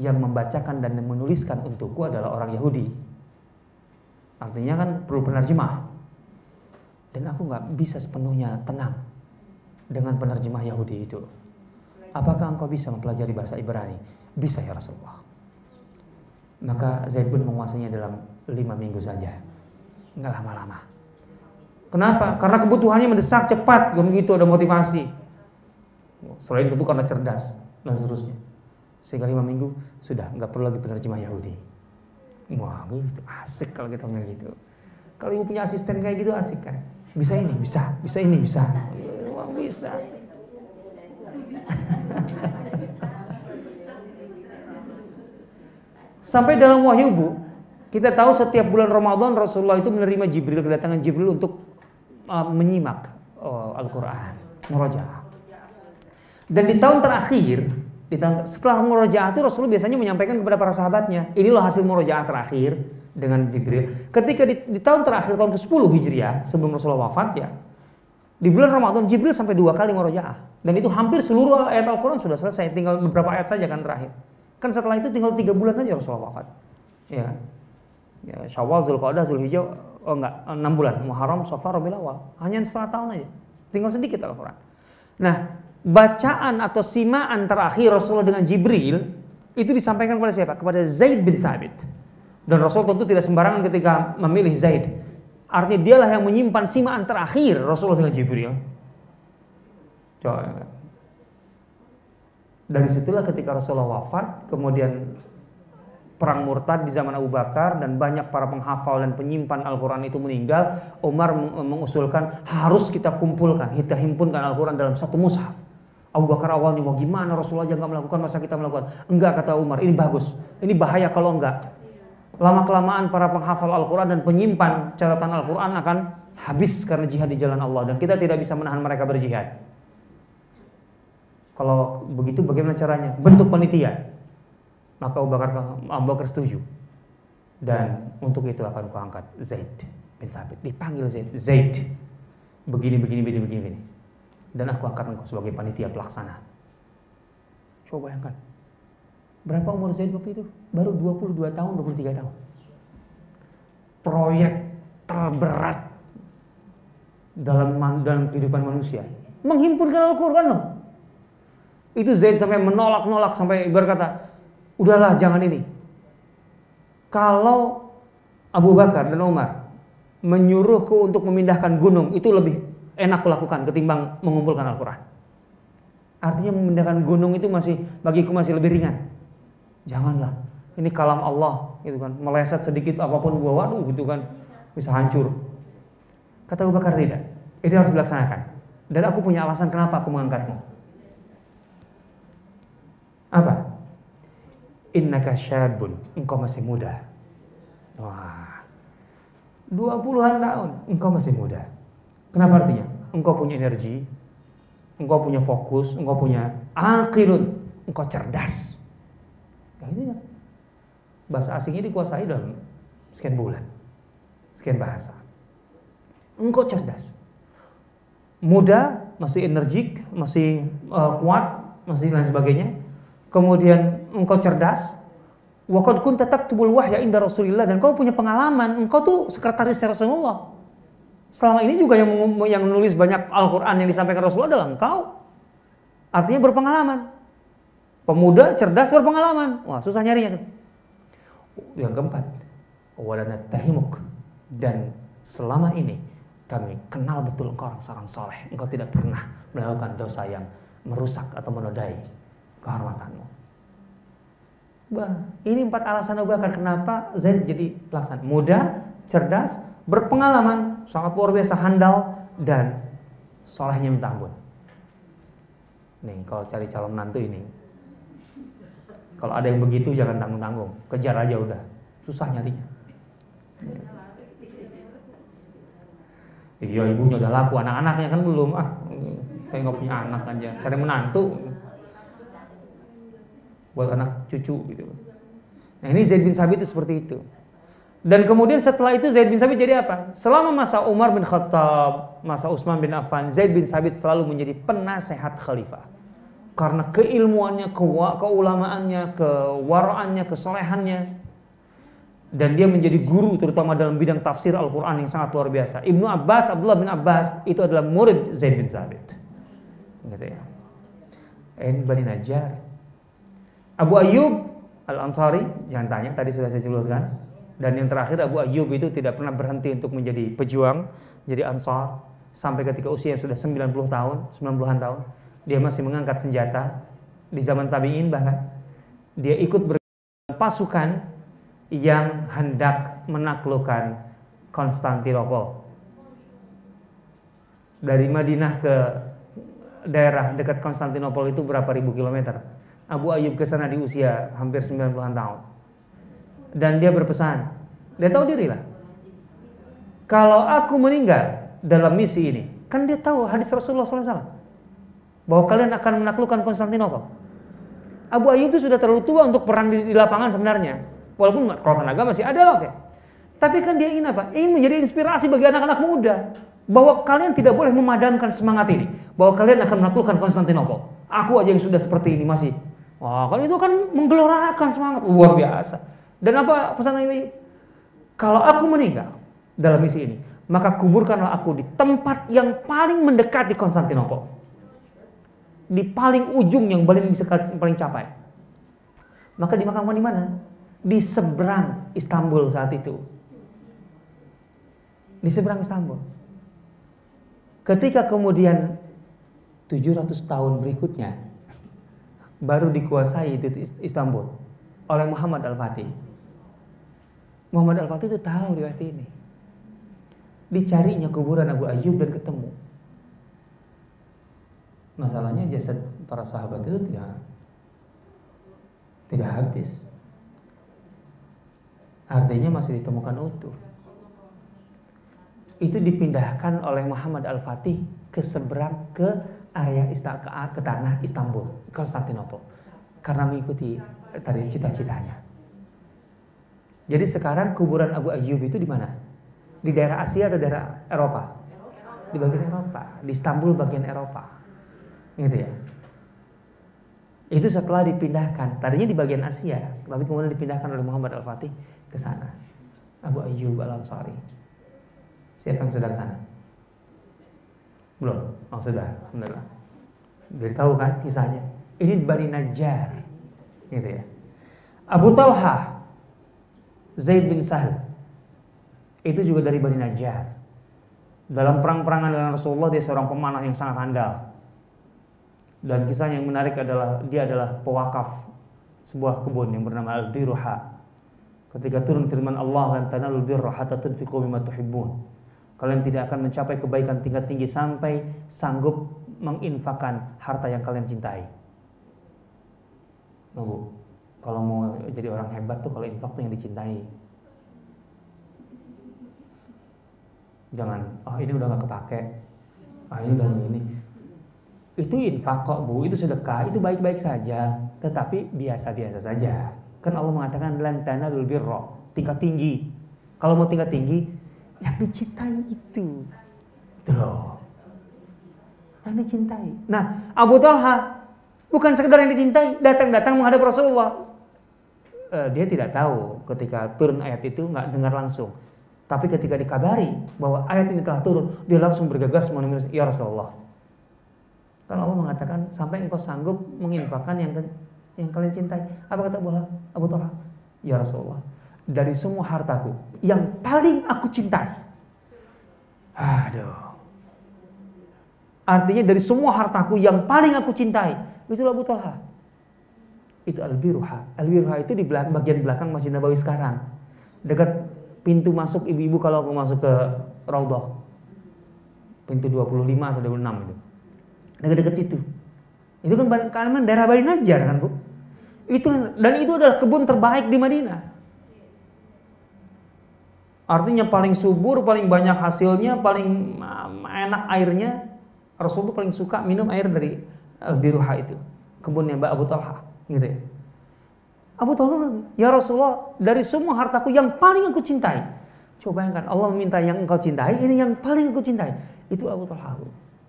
yang membacakan dan menuliskan untukku adalah orang Yahudi. Artinya kan perlu penerjemah. Dan aku nggak bisa sepenuhnya tenang dengan penerjemah Yahudi itu. Apakah engkau bisa mempelajari bahasa Ibrani? Bisa ya Rasulullah. Maka Zaid bin menguasainya dalam 5 minggu saja. Nggak lama-lama. Kenapa? Karena kebutuhannya mendesak, cepat, begitu, ada motivasi. Selain tentu karena cerdas dan seterusnya. Sehingga 5 minggu sudah nggak perlu lagi penerjemah Yahudi. Wah, gitu asik kalau kita ngomong gitu. Kalau ibu punya asisten kayak gitu asik kan? Bisa ini, bisa ini, bisa. Wah, bisa. Sampai dalam wahyu, Bu, kita tahu setiap bulan Ramadan Rasulullah itu menerima Jibril, kedatangan Jibril untuk menyimak Al-Qur'an, murajaah. Dan di tahun terakhir, setelah murajaah itu Rasulullah biasanya menyampaikan kepada para sahabatnya, inilah hasil murajaah terakhir dengan Jibril. Ketika di tahun terakhir tahun ke-10 Hijriah sebelum Rasulullah wafat ya, di bulan Ramadan Jibril sampai 2 kali murajaah. Dan itu hampir seluruh ayat Al-Qur'an sudah selesai, tinggal beberapa ayat saja kan terakhir. Kan setelah itu tinggal 3 bulan aja Rasulullah wafat. Ya. Ya, Syawal, Dzulqa'dah, Dzulhijjah, oh enggak, 6 bulan, Muharram, Safar, Rabiul Awal. Hanya setengah tahun aja. Tinggal sedikit Al-Qur'an. Nah, bacaan atau simaan terakhir Rasulullah dengan Jibril itu disampaikan kepada siapa? Kepada Zaid bin Thabit. Dan Rasul tentu tidak sembarangan ketika memilih Zaid. Artinya dialah yang menyimpan simaan terakhir Rasulullah dengan Jibril. Coba. Dari situlah ketika Rasulullah wafat, kemudian perang murtad di zaman Abu Bakar dan banyak para penghafal dan penyimpan Al-Quran itu meninggal, Umar mengusulkan harus kita kumpulkan, kita himpunkan Al-Quran dalam satu mushaf. Abu Bakar awalnya, wah gimana Rasulullah aja nggak melakukan, masa kita melakukan? Enggak, kata Umar, ini bagus, ini bahaya kalau enggak. Lama-kelamaan para penghafal Al-Quran dan penyimpan catatan Al-Quran akan habis karena jihad di jalan Allah, dan kita tidak bisa menahan mereka berjihad. Kalau begitu bagaimana caranya? Bentuk panitia. Maka Abu Bakar setuju. Dan untuk itu akan kuangkat Zaid bin Thabit. Dipanggil Zaid. Zaid. Begini. Dan aku angkat engkau sebagai panitia pelaksana. Coba bayangkan. Berapa umur Zaid waktu itu? Baru 22 tahun, 23 tahun. Proyek terberat dalam kehidupan manusia. Menghimpunkan Al-Quran loh. Itu Zaid sampai menolak-nolak, sampai berkata, udahlah jangan ini. Kalau Abu Bakar dan Umar menyuruhku untuk memindahkan gunung, itu lebih enak kulakukan ketimbang mengumpulkan Al-Quran. Artinya memindahkan gunung itu masih bagiku masih lebih ringan. Janganlah, ini kalam Allah gitu kan, meleset sedikit apapun gua, waduh gitu kan, bisa hancur. Kata Abu Bakar tidak, ini harus dilaksanakan. Dan aku punya alasan kenapa aku mengangkatmu. Apa? Innaka syabun, engkau masih muda. Wah, 20-an tahun, engkau masih muda. Kenapa artinya? Engkau punya energi, engkau punya fokus, engkau punya aqilun, engkau cerdas. Nah, ini kan bahasa asingnya dikuasai dalam sekian bulan, sekian bahasa. Engkau cerdas, muda, masih energik, masih kuat, masih lain sebagainya. Kemudian engkau cerdas, wa qad kunta taktubul wahya inda Rasulillah, dan kau punya pengalaman, engkau tuh sekretaris Rasulullah. Selama ini juga yang menulis banyak Al-Qur'an yang disampaikan Rasulullah adalah engkau. Artinya berpengalaman. Pemuda, cerdas, berpengalaman. Wah, susah nyarinya tuh. Yang keempat, walanatahimuk, dan selama ini kami kenal betul engkau orang saleh. Engkau tidak pernah melakukan dosa yang merusak atau menodai kehormatanmu. Bah, ini 4 alasan Abu Bakar kenapa Zaid jadi pelaksana. Muda, cerdas, berpengalaman, sangat luar biasa, handal, dan solehnya minta ampun. Nih, kalau cari calon menantu ini, kalau ada yang begitu jangan tanggung-tanggung, kejar aja udah, susah nyarinya. Iya, ibunya udah laku, anak-anaknya kan belum. Ah, kayak nggak punya anak aja, cari menantu. Buat anak cucu gitu. Nah, ini Zaid bin Thabit itu seperti itu. Dan kemudian setelah itu Zaid bin Thabit jadi apa? Selama masa Umar bin Khattab, masa Utsman bin Affan, Zaid bin Thabit selalu menjadi penasehat khalifah. Karena keilmuannya, keulamaannya, kewaraannya, kesalehannya. Dan dia menjadi guru terutama dalam bidang tafsir Al-Qur'an yang sangat luar biasa. Ibnu Abbas, Abdullah bin Abbas itu adalah murid Zaid bin Thabit. Gitu ya. Ain Bani Najjar, Abu Ayyub Al-Ansari, jangan tanya, tadi sudah saya jelaskan. Dan yang terakhir Abu Ayyub itu tidak pernah berhenti untuk menjadi pejuang, menjadi ansar sampai ketika usia sudah 90-an tahun, dia masih mengangkat senjata di zaman tabi'in. Bahkan dia ikut bergabung pasukan yang hendak menaklukkan Konstantinopel. Dari Madinah ke daerah dekat Konstantinopel itu berapa ribu kilometer. Abu Ayyub ke sana di usia hampir 90-an tahun. Dan dia berpesan, dia tahu dirilah. Kalau aku meninggal dalam misi ini, kan dia tahu hadis Rasulullah SAW bahwa kalian akan menaklukkan Konstantinopel. Abu Ayyub itu sudah terlalu tua untuk perang di lapangan sebenarnya. Walaupun kalau tenaga masih ada lah, oke. Tapi kan dia ingin apa? Ingin menjadi inspirasi bagi anak-anak muda bahwa kalian tidak boleh memadamkan semangat ini, bahwa kalian akan menaklukkan Konstantinopel. Aku aja yang sudah seperti ini masih. Wah, kalau itu kan menggelorakan semangat luar biasa. Dan apa pesan Abu Ayyub? Kalau aku meninggal dalam misi ini, maka kuburkanlah aku di tempat yang paling mendekati Konstantinopel, di paling ujung yang paling capai. Maka dimakamkan di mana? Di seberang Istanbul saat itu. Di seberang Istanbul. Ketika kemudian 700 tahun berikutnya baru dikuasai itu Istanbul oleh Muhammad Al-Fatih. Muhammad Al-Fatih itu tahu riwayat ini. Dicarinya kuburan Abu Ayyub dan ketemu. Masalahnya jasad para sahabat itu tidak habis. Artinya masih ditemukan utuh. Itu dipindahkan oleh Muhammad Al-Fatih ke seberang ke area ke tanah Istanbul, Konstantinopel, karena mengikuti tadi cita-citanya. Jadi sekarang kuburan Abu Ayyub itu di mana? Di daerah Asia atau daerah Eropa? Di bagian Eropa, di Istanbul bagian Eropa, gitu ya. Itu setelah dipindahkan, tadinya di bagian Asia, tapi kemudian dipindahkan oleh Muhammad Al-Fatih ke sana. Abu Ayyub Al-Ansari. Siapa yang sudah ke sana? Belum? Oh sudah, alhamdulillah. Jadi tahu kan kisahnya? Ini di Bani Najjar, gitu ya. Abu Talha, Zaid bin Sahl itu juga dari Bani Najjar. Dalam perang-perangan dengan Rasulullah, dia seorang pemanah yang sangat handal. Dan kisah yang menarik adalah dia adalah pewakaf sebuah kebun yang bernama Al-Biruha. Ketika turun firman Allah, "Lan tanalul birra hatta tunfiqu mimma tuhibbun." Kalian tidak akan mencapai kebaikan tingkat tinggi sampai sanggup menginfakkan harta yang kalian cintai. Tunggu. Kalau mau jadi orang hebat tuh kalau infak tuh yang dicintai. Jangan, oh ini udah gak kepake, oh ini udah ini. Itu infak kok bu, itu sedekah, itu baik-baik saja. Tetapi biasa-biasa saja. Kan Allah mengatakan lan tanalul birra, tingkat tinggi. Kalau mau tingkat tinggi, yang dicintai itu. Itu loh, yang dicintai. Nah, Abu Talha bukan sekedar yang dicintai, datang-datang menghadap Rasulullah. Dia tidak tahu ketika turun ayat itu, nggak dengar langsung. Tapi ketika dikabari bahwa ayat ini telah turun, dia langsung bergegas menemui ya Rasulullah. Kalau Allah mengatakan sampai engkau sanggup menginfakkan yang kalian cintai, apa kata Abu Talha? Ya Rasulullah, dari semua hartaku yang paling aku cintai. Aduh. Artinya dari semua hartaku yang paling aku cintai, itulah Abu Talha. Itu Al-Biruha. Al-Biruha itu di bagian belakang Masjid Nabawi sekarang. Dekat pintu masuk ibu-ibu kalau aku masuk ke Raudhah. Pintu 25 atau 26 itu. Dekat-dekat situ. Itu kan karena daerah Bani Najjar kan, Bu? Itu dan itu adalah kebun terbaik di Madinah. Artinya paling subur, paling banyak hasilnya, paling enak airnya. Rasul itu paling suka minum air dari Al-Biruha itu, kebunnya Mbak Abu Talha, gitu ya. Abu Talha bilang, ya Rasulullah, dari semua hartaku yang paling aku cintai. Coba bayangkan, Allah meminta yang engkau cintai, ini yang paling aku cintai. Itu Abu Talha.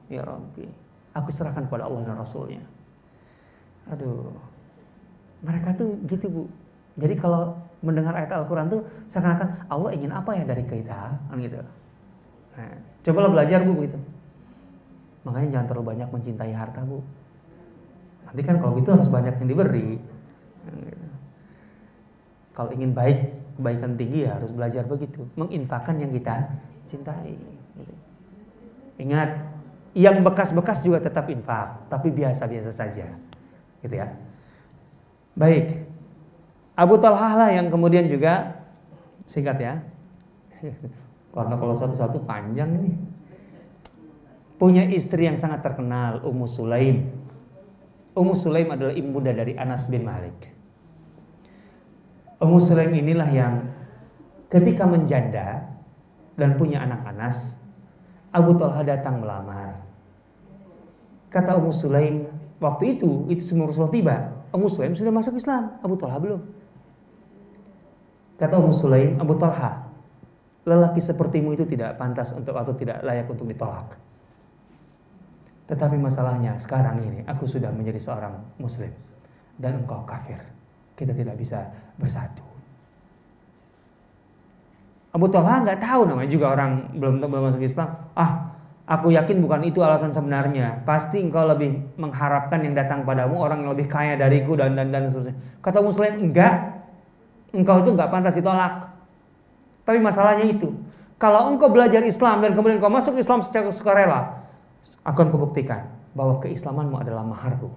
Ya Rabbi, aku serahkan kepada Allah dan Rasulnya. Aduh, mereka tuh gitu bu. Jadi kalau mendengar ayat Al-Quran tuh seakan-akan Allah ingin apa ya dari kita, gitu. Nah, cobalah belajar bu begitu. Makanya jangan terlalu banyak mencintai harta bu. Nanti kan kalau gitu harus banyak yang diberi. Kalau ingin baik kebaikan tinggi, ya harus belajar begitu, menginfakkan yang kita cintai. Ingat, yang bekas-bekas juga tetap infak, tapi biasa-biasa saja, gitu ya. Baik, Abu Talhah lah yang kemudian juga singkat ya, karena kalau satu-satu panjang ini. Punya istri yang sangat terkenal, Ummu Sulaim. Ummu Sulaim adalah ibunda dari Anas bin Malik. Ummu Sulaim inilah yang ketika menjanda dan punya anak Anas, Abu Talha datang melamar. Kata Ummu Sulaim, waktu itu sebelum Rasulullah tiba, Ummu Sulaim sudah masuk Islam, Abu Talha belum. Kata Ummu Sulaim, Abu Talha, lelaki sepertimu itu tidak pantas untuk atau tidak layak untuk ditolak. Tetapi masalahnya sekarang ini aku sudah menjadi seorang muslim dan engkau kafir. Kita tidak bisa bersatu. Abu Talha nggak tahu, namanya juga orang belum masuk Islam. Ah, aku yakin bukan itu alasan sebenarnya. Pasti engkau lebih mengharapkan yang datang padamu orang yang lebih kaya dariku dan seterusnya. Kata muslim, enggak. Engkau itu nggak pantas ditolak. Tapi masalahnya itu, kalau engkau belajar Islam dan kemudian engkau masuk Islam secara sukarela, akan kubuktikan bahwa keislamanmu adalah maharku.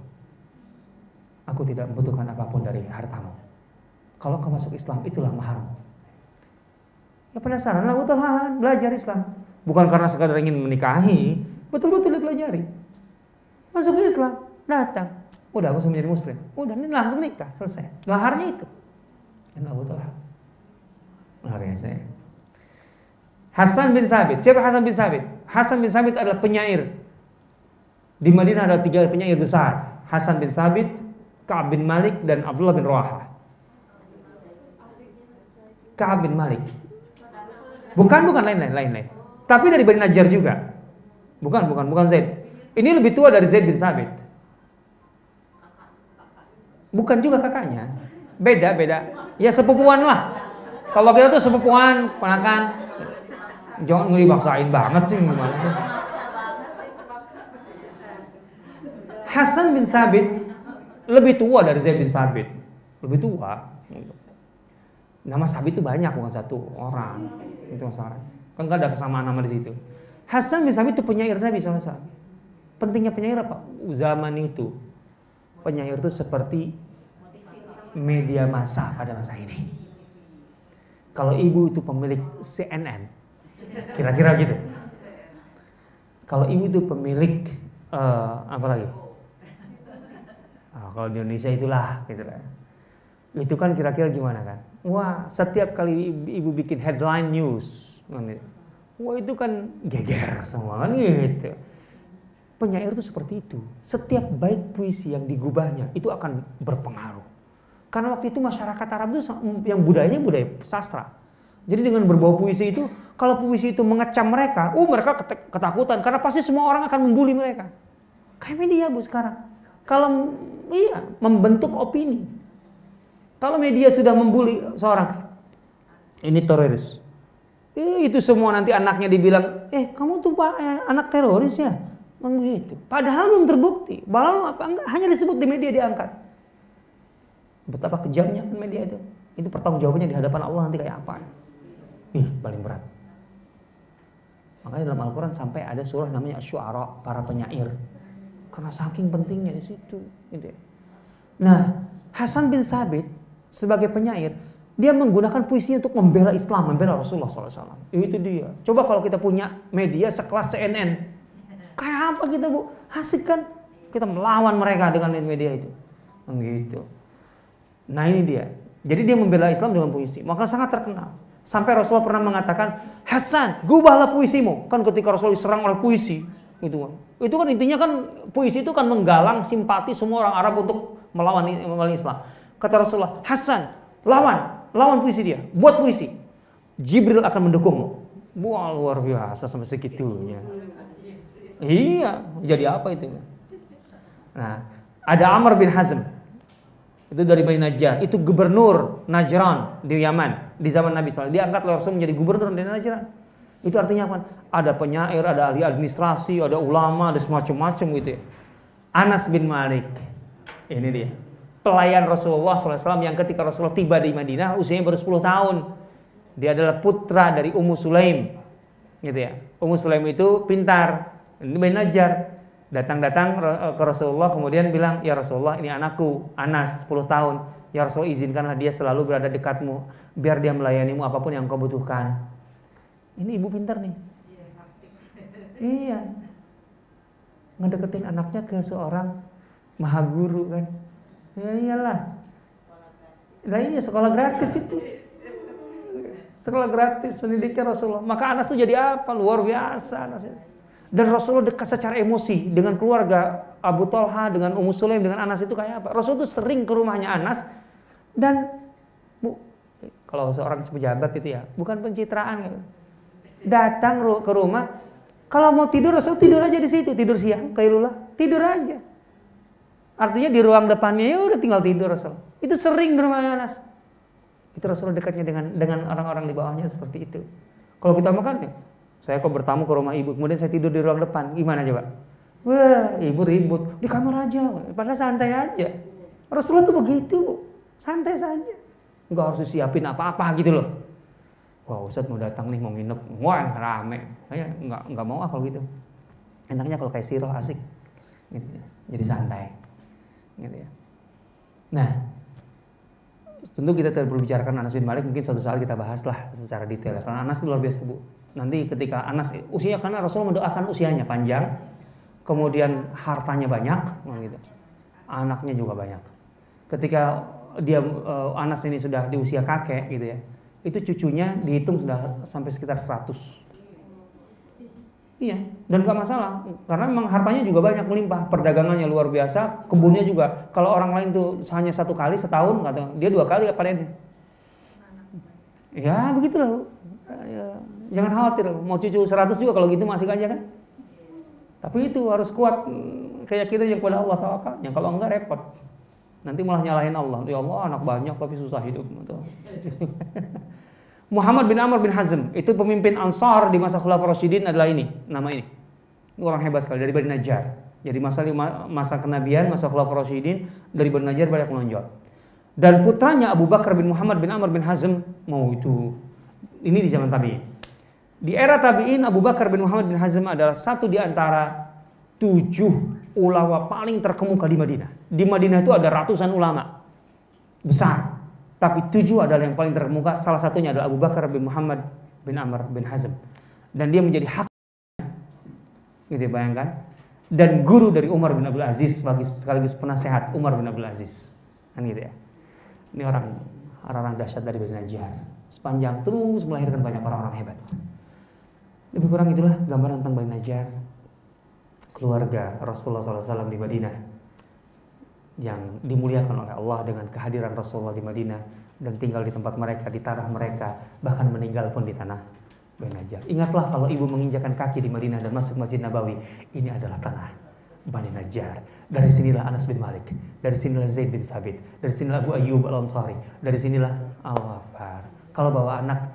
Aku tidak membutuhkan apapun dari hartamu. Kalau kau masuk Islam, itulah maharmu. Ya penasaran lah, betul-betul belajar Islam. Bukan karena sekadar ingin menikahi, betul-betul dipelajari. Masuk Islam, datang. Udah, aku menjadi muslim. Udah, ini langsung nikah, selesai. Maharnya itu. Dan Abu Talha. Maharnya saya. Hasan bin Sabit. Siapa Hasan bin Sabit? Hasan bin Sabit adalah penyair. Di Madinah ada 3 penyair besar. Hasan bin Sabit, Ka'ab bin Malik, dan Abdullah bin Rawaha. Ka'ab bin Malik. Bukan lain-lain. Tapi dari Bani Najjar juga. Bukan Zaid. Ini lebih tua dari Zaid bin Sabit. Bukan juga kakaknya. Beda. Ya sepupuan lah. Kalau kita tuh sepupuan, ponakan. Jangan dipaksain banget sih, gimana sih? Hasan bin Sabit lebih tua dari Zaid bin Sabit, lebih tua. Nama Sabit itu banyak, bukan satu orang. Itu masalahnya. Kan nggak ada kesamaan nama di situ. Hasan bin Sabit itu penyair Nabi SAW. Pentingnya penyair apa? Zaman itu penyair itu seperti media massa pada masa ini. Kalau ibu itu pemilik CNN. Kira-kira gitu. Kalau ibu itu pemilik apa lagi? Kalau di Indonesia itulah, gitu lah. Itu kan kira-kira gimana kan? Wah, setiap kali ibu bikin headline news, wah itu kan geger semua kan gitu. Penyair itu seperti itu. Setiap bait puisi yang digubahnya itu akan berpengaruh. Karena waktu itu masyarakat Arab itu yang budayanya budaya sastra. Jadi dengan berbau puisi itu, kalau puisi itu mengecam mereka, mereka ketakutan karena pasti semua orang akan membuli mereka. Kayak media Bu sekarang. Kalau membentuk opini. Kalau media sudah membuli seorang, ini teroris. Itu semua nanti anaknya dibilang, kamu tuh Pak anak teroris ya. Begitu. Padahal belum terbukti. Padahal hanya disebut di media diangkat. Betapa kejamnya kan media itu. Itu pertanggungjawabannya di hadapan Allah nanti kayak apa? Paling berat. Makanya dalam Al-Quran sampai ada surah namanya Asy-Syu'ara, para penyair. Karena saking pentingnya di situ. Nah, Hasan bin Sabit sebagai penyair, dia menggunakan puisinya untuk membela Islam, membela Rasulullah SAW. Itu dia. Coba kalau kita punya media sekelas CNN, kayak apa kita Bu? Asik kan? Kita melawan mereka dengan media itu. Begitu. Nah ini dia. Jadi dia membela Islam dengan puisi. Maka sangat terkenal. Sampai Rasulullah pernah mengatakan, Hasan, gubahlah puisimu. Kan ketika Rasulullah diserang oleh puisi, gitu kan. Itu kan intinya kan puisi itu kan menggalang simpati semua orang Arab untuk melawan Islam. Kata Rasulullah, Hasan, lawan puisi dia, buat puisi. Jibril akan mendukungmu. Wah luar biasa sampai segitunya. Iya, jadi apa itu? Nah, ada Amr bin Hazm. Itu dari Bani Najjar, itu gubernur Najran di Yaman di zaman Nabi SAW. Dia angkat Rasul menjadi gubernur di Najran. Itu artinya apa? Ada penyair, ada ahli administrasi, ada ulama, ada semacam-macam gitu ya. Anas bin Malik. Ini dia. pelayan Rasulullah SAW yang ketika Rasulullah tiba di Madinah usianya baru 10 tahun. Dia adalah putra dari Ummu Sulaim, gitu ya. Ummu Sulaim itu pintar, belajar. Datang-datang ke Rasulullah kemudian bilang, "Ya Rasulullah, ini anakku Anas 10 tahun. Ya Rasulullah, izinkanlah dia selalu berada dekatmu, biar dia melayanimu apapun yang kau butuhkan." Ini ibu pintar nih. Iya. Ngedeketin anaknya ke seorang maha guru kan. Ya iyalah. Lah iya, sekolah gratis itu. Sekolah gratis pendidikan Rasulullah. Maka Anas itu jadi apa? Luar biasa Anasnya. Dan Rasulullah dekat secara emosi dengan keluarga Abu Talha, dengan Ummu Sulaim, dengan Anas itu kayak apa. Rasul itu sering ke rumahnya Anas. Dan kalau seorang pejabat itu ya, bukan pencitraan gitu. Datang ke rumah, kalau mau tidur Rasul tidur aja di situ, tidur siang, kailullah, tidur aja. Artinya di ruang depannya ya udah tinggal tidur Rasul. Itu sering di rumahnya Anas. Itu Rasul dekatnya dengan orang-orang di bawahnya seperti itu. Kalau kita makan ya, saya kok bertamu ke rumah ibu, kemudian saya tidur di ruang depan, gimana coba? Wah, ibu ribut, di kamar aja, padahal santai aja. Rasulullah tuh begitu, Bu. Santai saja. Enggak harus disiapin apa-apa gitu loh. Wah, Ustaz mau datang nih, mau nginep, wah rame. Saya enggak mau ah kalau gitu. Enaknya kalau kayak siroh, asik. Gitu ya. Jadi santai. Gitu ya. Nah, tentu kita tidak perlu bicarakan Anas bin Malik, mungkin suatu saat kita bahaslah secara detail. Karena Anas itu luar biasa, Bu. Nanti ketika Anas usianya, karena Rasul mendoakan usianya panjang, kemudian hartanya banyak, gitu. Anaknya juga banyak. Ketika dia Anas ini sudah di usia kakek gitu ya, itu cucunya dihitung sudah sampai sekitar 100. Iya, dan gak masalah karena memang hartanya juga banyak melimpah, perdagangannya luar biasa, kebunnya juga. Kalau orang lain tuh hanya satu kali setahun, dia dua kali apa ini? Ya begitulah. Jangan khawatir, mau cucu 100 juga kalau gitu masih aja kan. Tapi itu harus kuat keyakinannya kepada Allah Ta'ala. Yang kalau enggak repot. Nanti malah nyalahin Allah. Ya Allah, anak banyak tapi susah hidup. Muhammad bin Amr bin Hazm, itu pemimpin Ansar di masa Khulafaur Rasyidin adalah ini, nama ini. Orang hebat sekali dari Bani Najjar. Jadi masa kenabian, masa Khulafaur Rasyidin dari Bani Najjar banyak menonjol. Dan putranya Abu Bakar bin Muhammad bin Amr bin Hazm, mau itu ini di zaman tabi'in. Di era tabi'in, Abu Bakar bin Muhammad bin Hazm adalah satu di antara 7 ulama paling terkemuka di Madinah. Di Madinah itu ada ratusan ulama besar, tapi 7 adalah yang paling terkemuka. Salah satunya adalah Abu Bakar bin Muhammad bin Amr bin Hazm, dan dia menjadi hakimnya, gitu bayangkan. Dan guru dari Umar bin Abdul Aziz, sekaligus penasehat Umar bin Abdul Aziz, kan gitu ya. Ini orang dahsyat dari Bani Najjar. Sepanjang terus melahirkan banyak orang-orang hebat. Lebih kurang itulah gambaran tentang Bani Najjar, keluarga Rasulullah SAW di Madinah yang dimuliakan oleh Allah dengan kehadiran Rasulullah di Madinah dan tinggal di tempat mereka, di tanah mereka, bahkan meninggal pun di tanah Bani Najjar. Ingatlah kalau ibu menginjakan kaki di Madinah dan masuk Masjid Nabawi, ini adalah tanah Bani Najjar. Dari sinilah Anas bin Malik, dari sinilah Zaid bin Sabit, dari sinilah Abu Ayyub Al-Ansari, dari sinilah Al-Wabar. Kalau bawa anak,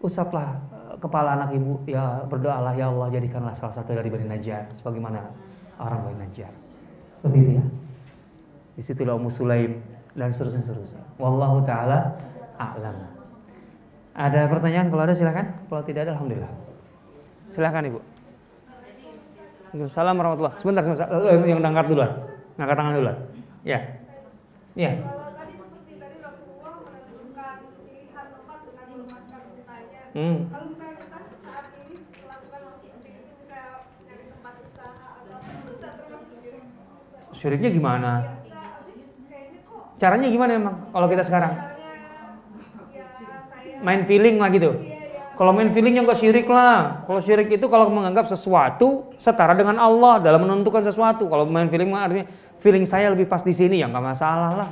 usaplah kepala anak ibu, ya berdoalah, ya Allah jadikanlah salah satu dari Bani Najjar sebagaimana orang Bani Najjar. Seperti itu ya. Disitulah Ummu Sulaim dan seterusnya. Wallahu ta'ala a'lam. Ada pertanyaan? Kalau ada silakan. Kalau tidak ada, alhamdulillah. Silakan ibu. Assalamualaikum warahmatullahi. Sebentar. Yang angkat duluan. Angkat tangan duluan. Ya. Ya. Kalau misalnya kita saat ini melakukan waktu itu bisa dari tempat usaha atau bisa termasuk syirik. Syiriknya gimana? Ya, habis, kayaknya kok. Caranya gimana emang kalau kita sekarang? Ya, main feeling lah gitu. Iya, ya. Kalau main feelingnya nggak syirik lah. Kalau syirik itu kalau menganggap sesuatu setara dengan Allah dalam menentukan sesuatu. Kalau main feeling artinya feeling saya lebih pas di sini, ya nggak masalah lah.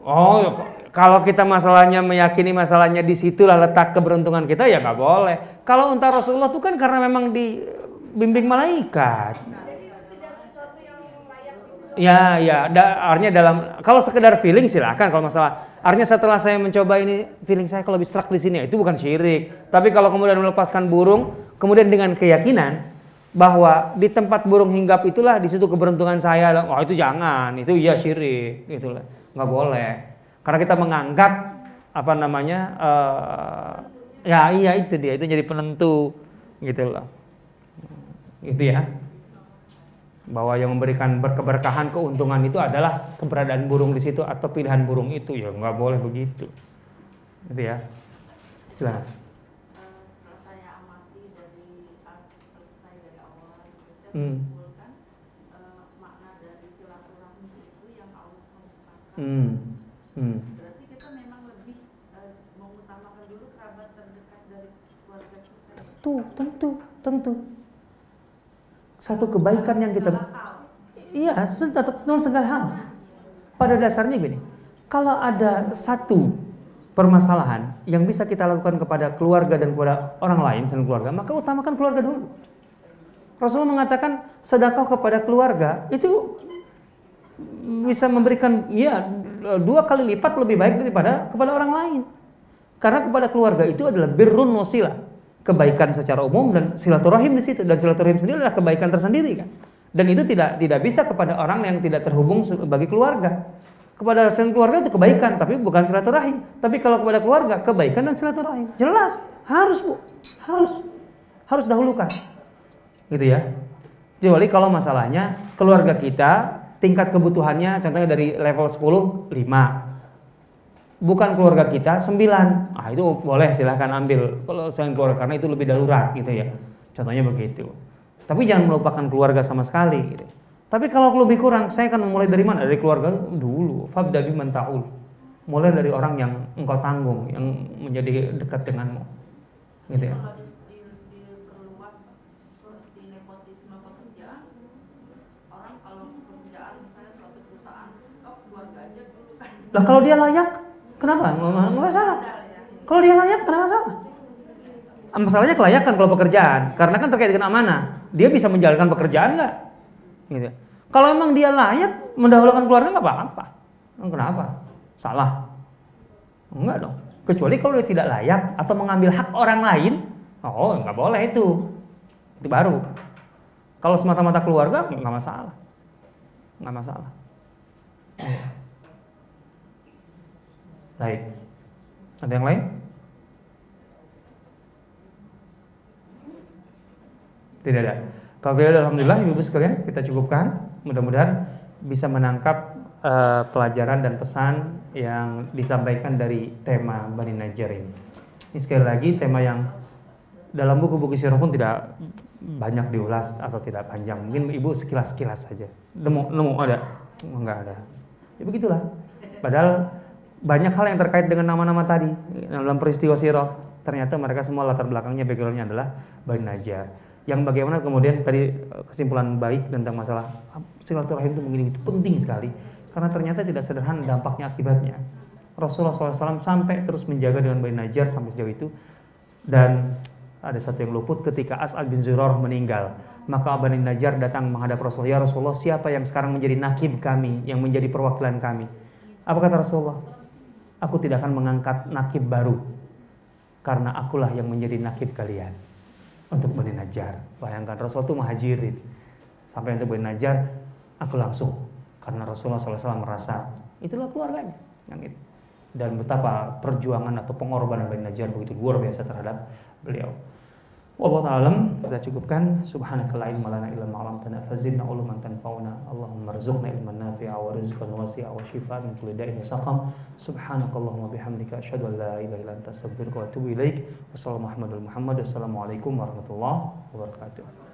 Oh, kalau kita masalahnya meyakini masalahnya disitulah letak keberuntungan kita, ya nggak boleh. Kalau unta Rasulullah itu kan karena memang dibimbing malaikat. Jadi tidak sesuatu yang layak. Ya, artinya dalam, kalau sekedar feeling silakan. Kalau masalah, artinya setelah saya mencoba ini feeling saya kalau lebih stuck di sini, itu bukan syirik. Tapi kalau kemudian melepaskan burung, kemudian dengan keyakinan bahwa di tempat burung hinggap itulah di situ keberuntungan saya. Wah, itu jangan, itu iya syirik, itulah nggak boleh. Karena kita menganggap apa namanya ya iya itu dia, itu jadi penentu gitu loh, gitu ya. Bahwa yang memberikan keberkahan, keuntungan itu adalah keberadaan burung di situ atau pilihan burung itu, ya nggak boleh begitu, gitu ya. Silahkan. Mengumpulkan makna dari silaturahmi itu yang Allah menciptakan. Berarti kita memang lebih mengutamakan dulu kerabat terdekat dari keluarga kita. Tentu. Satu kebaikan yang kita iya, segala hal. Pada dasarnya gini, kalau ada satu permasalahan yang bisa kita lakukan kepada keluarga dan kepada orang lain selain keluarga, maka utamakan keluarga dulu. Rasulullah mengatakan sedekah kepada keluarga itu bisa memberikan ya 2 kali lipat lebih baik daripada kepada orang lain. Karena kepada keluarga itu adalah birrun wasilah, kebaikan secara umum dan silaturahim di situ, dan silaturahim sendiri adalah kebaikan tersendiri kan. Dan itu tidak bisa kepada orang yang tidak terhubung bagi keluarga. Kepada keluarga itu kebaikan tapi bukan silaturahim. Tapi kalau kepada keluarga kebaikan dan silaturahim. Jelas, harus Bu. Harus dahulukan. Gitu ya. Kecuali kalau masalahnya keluarga kita tingkat kebutuhannya contohnya dari level 10 5. Bukan keluarga kita 9. Ah itu boleh silahkan ambil. Kalau selain keluarga karena itu lebih darurat gitu ya. Contohnya begitu. Tapi jangan melupakan keluarga sama sekali gitu. Tapi kalau lebih kurang saya akan mulai dari mana? Dari keluarga dulu. Fabda biman ta'ul. Mulai dari orang yang engkau tanggung, yang menjadi dekat denganmu. Gitu ya. Lah kalau dia layak, kenapa? Nggak masalah. Kalau dia layak, kenapa masalah? Masalahnya kelayakan kalau pekerjaan, karena kan terkait dengan amanah. Dia bisa menjalankan pekerjaan nggak? Gitu. Kalau emang dia layak, mendahulukan keluarga nggak apa-apa. Kenapa? Salah? Enggak dong. Kecuali kalau dia tidak layak atau mengambil hak orang lain, oh nggak boleh itu. Itu baru. Kalau semata-mata keluarga nggak masalah. Nggak masalah. Baik, ada yang lain? Tidak ada. Kalau tidak ada, alhamdulillah Ibu-Ibu sekalian kita cukupkan. Mudah-mudahan bisa menangkap pelajaran dan pesan yang disampaikan dari tema Bani Najjar ini. Ini sekali lagi tema yang dalam buku-buku sirah pun tidak banyak diulas atau tidak panjang. Mungkin Ibu sekilas-kilas saja. Nemu ada? Enggak ada. Ya begitulah. Padahal banyak hal yang terkait dengan nama-nama tadi dalam peristiwa sirah. Ternyata mereka semua latar belakangnya, backgroundnya adalah Bani Najjar. Yang bagaimana kemudian tadi kesimpulan baik tentang masalah silaturahim itu begini, itu penting sekali. Karena ternyata tidak sederhana dampaknya, akibatnya. Rasulullah SAW sampai terus menjaga dengan Bani Najjar sampai sejauh itu. Dan ada satu yang luput, ketika As'ad bin Zurarah meninggal, maka Bani Najjar datang menghadap Rasulullah. Ya Rasulullah, siapa yang sekarang menjadi nakib kami, yang menjadi perwakilan kami? Apa kata Rasulullah? Aku tidak akan mengangkat nakib baru, karena akulah yang menjadi nakib kalian untuk Bani Najjar. Bayangkan, Rasul itu muhajirin sampai untuk Bani Najjar, aku langsung, karena Rasulullah SAW merasa itulah keluarganya yang itu. Dan betapa perjuangan atau pengorbanan Bani Najjar begitu luar biasa terhadap beliau. Wallahu a'lam. Kita cukupkan. Subhanakallahil malana ilal ma'lam tanafazilna uluman tanfauna. Allahumma rzuqna ilman nafi'a wa rizqan wasi'a wa shifa'a min kulli da'in wa saqam. Subhanakallahumma bihamdika asyhadu an la ilaha illa anta astaghfiruka wa atubu ilaik. Wassalamu warahmatullahi wabarakatuh.